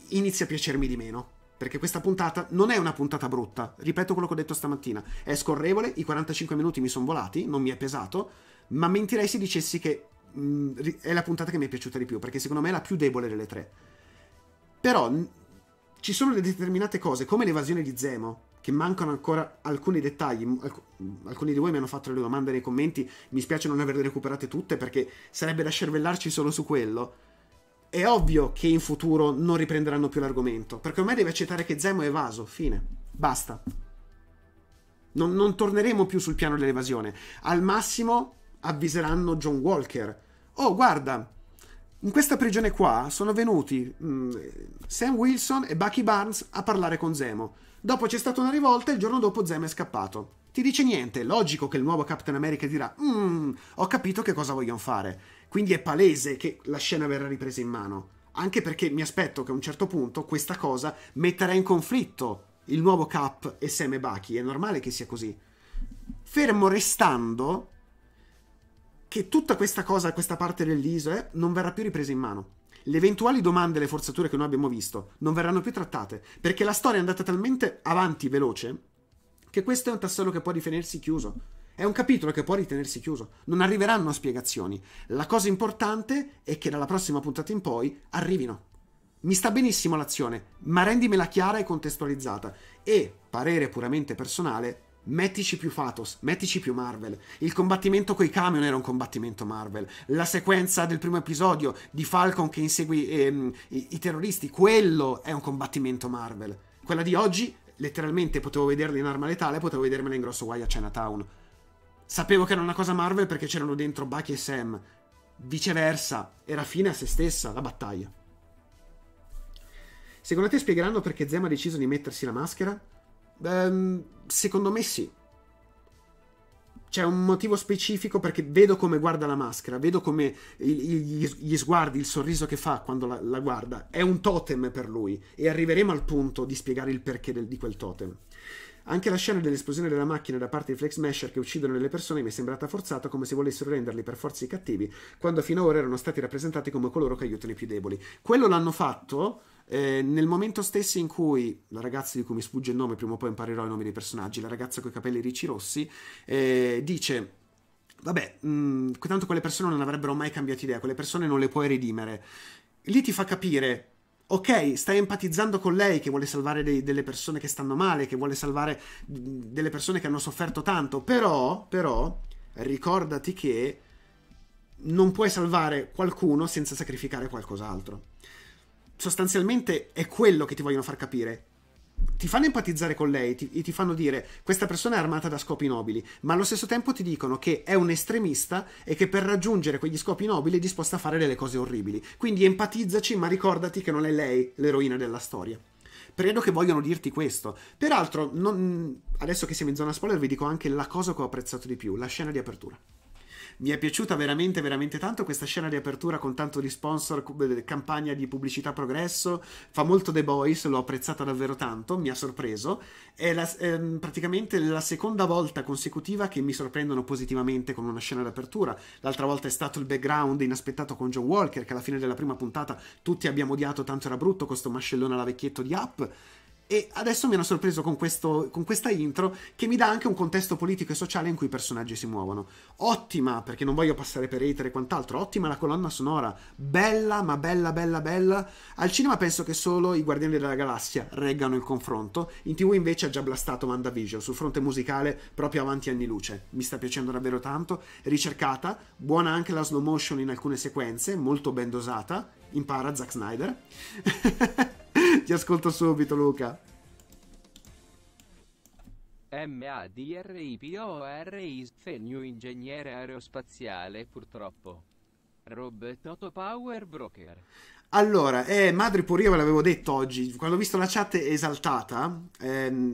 inizia a piacermi di meno. Perché questa puntata non è una puntata brutta, ripeto quello che ho detto stamattina, è scorrevole, i 45 minuti mi sono volati, non mi è pesato, ma mentirei se dicessi che è la puntata che mi è piaciuta di più, perché secondo me è la più debole delle tre. Però ci sono determinate cose, come l'evasione di Zemo, che mancano ancora alcuni dettagli, alcuni di voi mi hanno fatto le domande nei commenti, mi spiace non averle recuperate tutte perché sarebbe da scervellarci solo su quello. È ovvio che in futuro non riprenderanno più l'argomento, perché ormai deve accettare che Zemo è evaso, fine, basta. Non torneremo più sul piano dell'evasione, al massimo avviseranno John Walker. Oh guarda, in questa prigione qua sono venuti Sam Wilson e Bucky Barnes a parlare con Zemo, dopo c'è stata una rivolta e il giorno dopo Zemo è scappato. Ti dice niente, è logico che il nuovo Captain America dirà ho capito che cosa vogliono fare. Quindi è palese che la scena verrà ripresa in mano, anche perché mi aspetto che a un certo punto questa cosa metterà in conflitto il nuovo Cap e Sam e Bucky, è normale che sia così. Fermo restando che tutta questa cosa, questa parte dell'isola, non verrà più ripresa in mano. Le eventuali domande, le forzature che noi abbiamo visto, non verranno più trattate, perché la storia è andata talmente avanti veloce che questo è un tassello che può ritenersi chiuso. È un capitolo che può ritenersi chiuso, non arriveranno spiegazioni. La cosa importante è che dalla prossima puntata in poi arrivino. Mi sta benissimo l'azione, ma rendimela chiara e contestualizzata. E, parere puramente personale, mettici più Fatos, mettici più Marvel. Il combattimento coi camion era un combattimento Marvel. La sequenza del primo episodio di Falcon che insegue i terroristi, quello è un combattimento Marvel. Quella di oggi, letteralmente, potevo vederla in Arma Letale, potevo vedermela in Grosso Guai Oceanatown. Sapevo che era una cosa Marvel perché c'erano dentro Bucky e Sam. Viceversa, era fine a se stessa la battaglia. Secondo te spiegheranno perché Zemo ha deciso di mettersi la maschera? Secondo me sì. C'è un motivo specifico perché vedo come guarda la maschera, vedo come gli sguardi, il sorriso che fa quando la guarda. È un totem per lui e arriveremo al punto di spiegare il perché di quel totem. Anche la scena dell'esplosione della macchina da parte di Flag Smasher che uccidono delle persone mi è sembrata forzata, come se volessero renderli per forza i cattivi, quando fino ad ora erano stati rappresentati come coloro che aiutano i più deboli. Quello l'hanno fatto nel momento stesso in cui la ragazza di cui mi sfugge il nome, prima o poi imparerò i nomi dei personaggi, la ragazza con i capelli ricci rossi, dice... Vabbè, tanto quelle persone non avrebbero mai cambiato idea, quelle persone non le puoi redimere. Lì ti fa capire... Ok, stai empatizzando con lei che vuole salvare delle persone che stanno male, che vuole salvare delle persone che hanno sofferto tanto, però, ricordati che non puoi salvare qualcuno senza sacrificare qualcos'altro. Sostanzialmente è quello che ti vogliono far capire. ti fanno empatizzare con lei, ti fanno dire questa persona è armata da scopi nobili, ma allo stesso tempo ti dicono che è un estremista e che per raggiungere quegli scopi nobili è disposta a fare delle cose orribili. Quindi empatizzaci, ma ricordati che non è lei l'eroina della storia. Credo che vogliono dirti questo. Peraltro, adesso che siamo in zona spoiler vi dico anche la cosa che ho apprezzato di più, la scena di apertura. Mi è piaciuta veramente veramente tanto questa scena di apertura con tanto di sponsor, campagna di pubblicità progresso, fa molto The Boys, l'ho apprezzata davvero tanto, mi ha sorpreso, è praticamente la seconda volta consecutiva che mi sorprendono positivamente con una scena d'apertura. L'altra volta è stato il background inaspettato con John Walker, che alla fine della prima puntata tutti abbiamo odiato, tanto era brutto, con sto mascellone alla vecchietto di Up. E adesso mi hanno sorpreso con questa intro che mi dà anche un contesto politico e sociale in cui i personaggi si muovono. Ottima, perché non voglio passare per hater e quant'altro, ottima la colonna sonora, bella ma bella bella bella. Al cinema penso che solo i Guardiani della Galassia reggano il confronto, in TV invece ha già blastato WandaVision, sul fronte musicale proprio avanti anni luce. Mi sta piacendo davvero tanto, ricercata, buona anche la slow motion in alcune sequenze, molto ben dosata, impara Zack Snyder. Ti ascolto subito, Luca. MADRIPOR New Ingegnere Aerospaziale, purtroppo. Rob Toto Power Broker. Allora, Madripoor, io ve l'avevo detto oggi, quando ho visto la chat esaltata,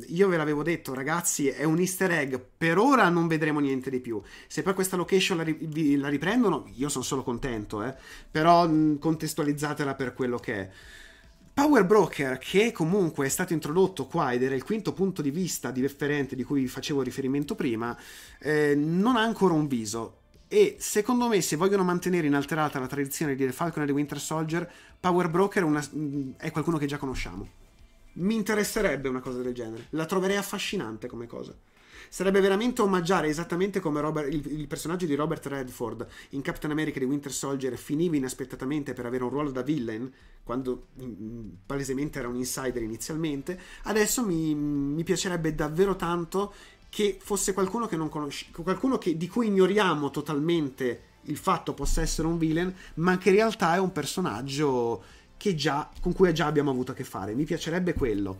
io ve l'avevo detto, ragazzi, è un easter egg, per ora non vedremo niente di più. Se poi questa location la riprendono, io sono solo contento, però contestualizzatela per quello che è. Power Broker, che comunque è stato introdotto qua ed era il quinto punto di vista differente di cui facevo riferimento prima, non ha ancora un viso e secondo me se vogliono mantenere inalterata la tradizione di The Falcon e The Winter Soldier, Power Broker è qualcuno che già conosciamo. Mi interesserebbe una cosa del genere, la troverei affascinante come cosa. Sarebbe veramente omaggiare esattamente come il personaggio di Robert Redford in Captain America di Winter Soldier finiva inaspettatamente per avere un ruolo da villain, quando palesemente era un insider inizialmente. Adesso mi piacerebbe davvero tanto che fosse qualcuno che non conosciamo, qualcuno di cui ignoriamo totalmente il fatto possa essere un villain, ma che in realtà è un personaggio che già, con cui già abbiamo avuto a che fare. Mi piacerebbe quello.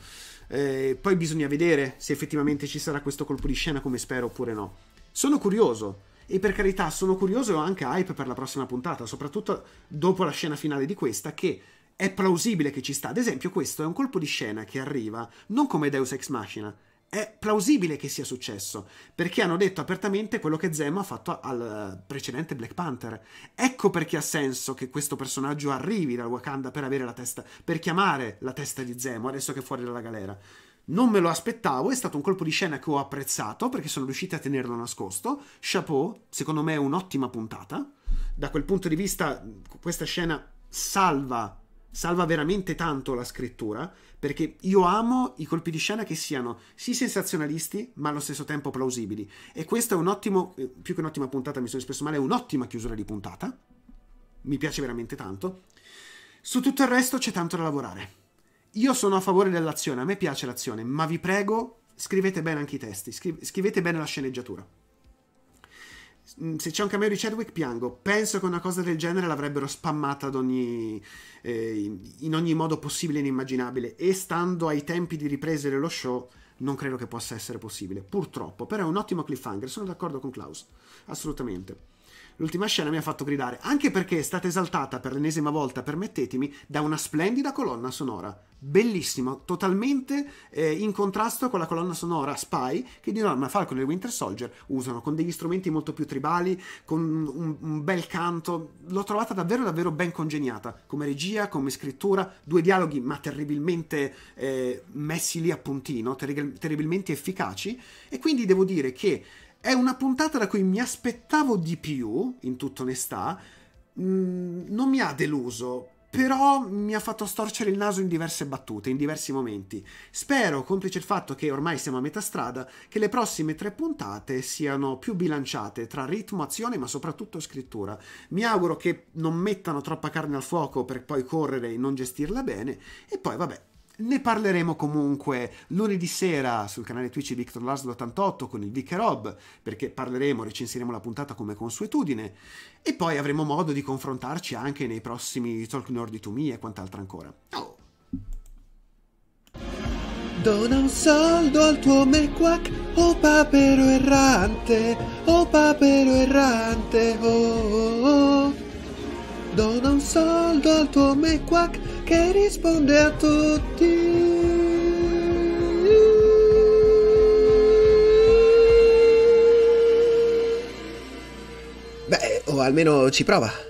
Poi bisogna vedere se effettivamente ci sarà questo colpo di scena come spero oppure no. Sono curioso e per carità sono curioso e ho anche hype per la prossima puntata, soprattutto dopo la scena finale di questa, che è plausibile che ci sta. Ad esempio questo è un colpo di scena che arriva non come Deus Ex Machina, è plausibile che sia successo perché hanno detto apertamente quello che Zemo ha fatto al precedente Black Panther. Ecco perché ha senso che questo personaggio arrivi dal Wakanda per avere la testa, per chiamare la testa di Zemo adesso che è fuori dalla galera. Non me lo aspettavo, è stato un colpo di scena che ho apprezzato perché sono riusciti a tenerlo nascosto. Chapeau, secondo me è un'ottima puntata da quel punto di vista. Questa scena salva veramente tanto la scrittura, perché io amo i colpi di scena che siano sì sensazionalisti ma allo stesso tempo plausibili, e questo è un ottimo, più che un'ottima puntata mi sono espresso male, è un'ottima chiusura di puntata, mi piace veramente tanto. Su tutto il resto c'è tanto da lavorare, io sono a favore dell'azione, a me piace l'azione, ma vi prego scrivete bene anche i testi, scrivete bene la sceneggiatura. Se c'è un cameo di Chadwick piango, penso che una cosa del genere l'avrebbero spammata in ogni modo possibile e inimmaginabile, e stando ai tempi di riprese dello show non credo che possa essere possibile, purtroppo. Però è un ottimo cliffhanger, sono d'accordo con Klaus, assolutamente. L'ultima scena mi ha fatto gridare, anche perché è stata esaltata per l'ennesima volta, permettetemi, da una splendida colonna sonora, bellissima, totalmente in contrasto con la colonna sonora Spy che di norma Falcon e Winter Soldier usano, con degli strumenti molto più tribali, con un bel canto. L'ho trovata davvero davvero ben congegnata come regia, come scrittura, due dialoghi ma terribilmente messi lì a puntino, terribilmente efficaci, e quindi devo dire che è una puntata da cui mi aspettavo di più, in tutta onestà. Non mi ha deluso, però mi ha fatto storcere il naso in diverse battute, in diversi momenti. Spero, complice il fatto che ormai siamo a metà strada, che le prossime tre puntate siano più bilanciate tra ritmo, azione, ma soprattutto scrittura. Mi auguro che non mettano troppa carne al fuoco per poi correre e non gestirla bene. E poi, vabbè, ne parleremo comunque lunedì sera sul canale Twitch di Victor Laszlo 88 con il Vic e Rob, perché parleremo, recensiremo la puntata come consuetudine, e poi avremo modo di confrontarci anche nei prossimi Talk Nord di Tumi e quant'altro ancora. Ciao! Dona un soldo al tuo McQuack, oh papero errante, oh papero errante, oh, oh, oh. Dona un soldo al tuo McQuack che risponde a tutti. Beh, o almeno ci prova.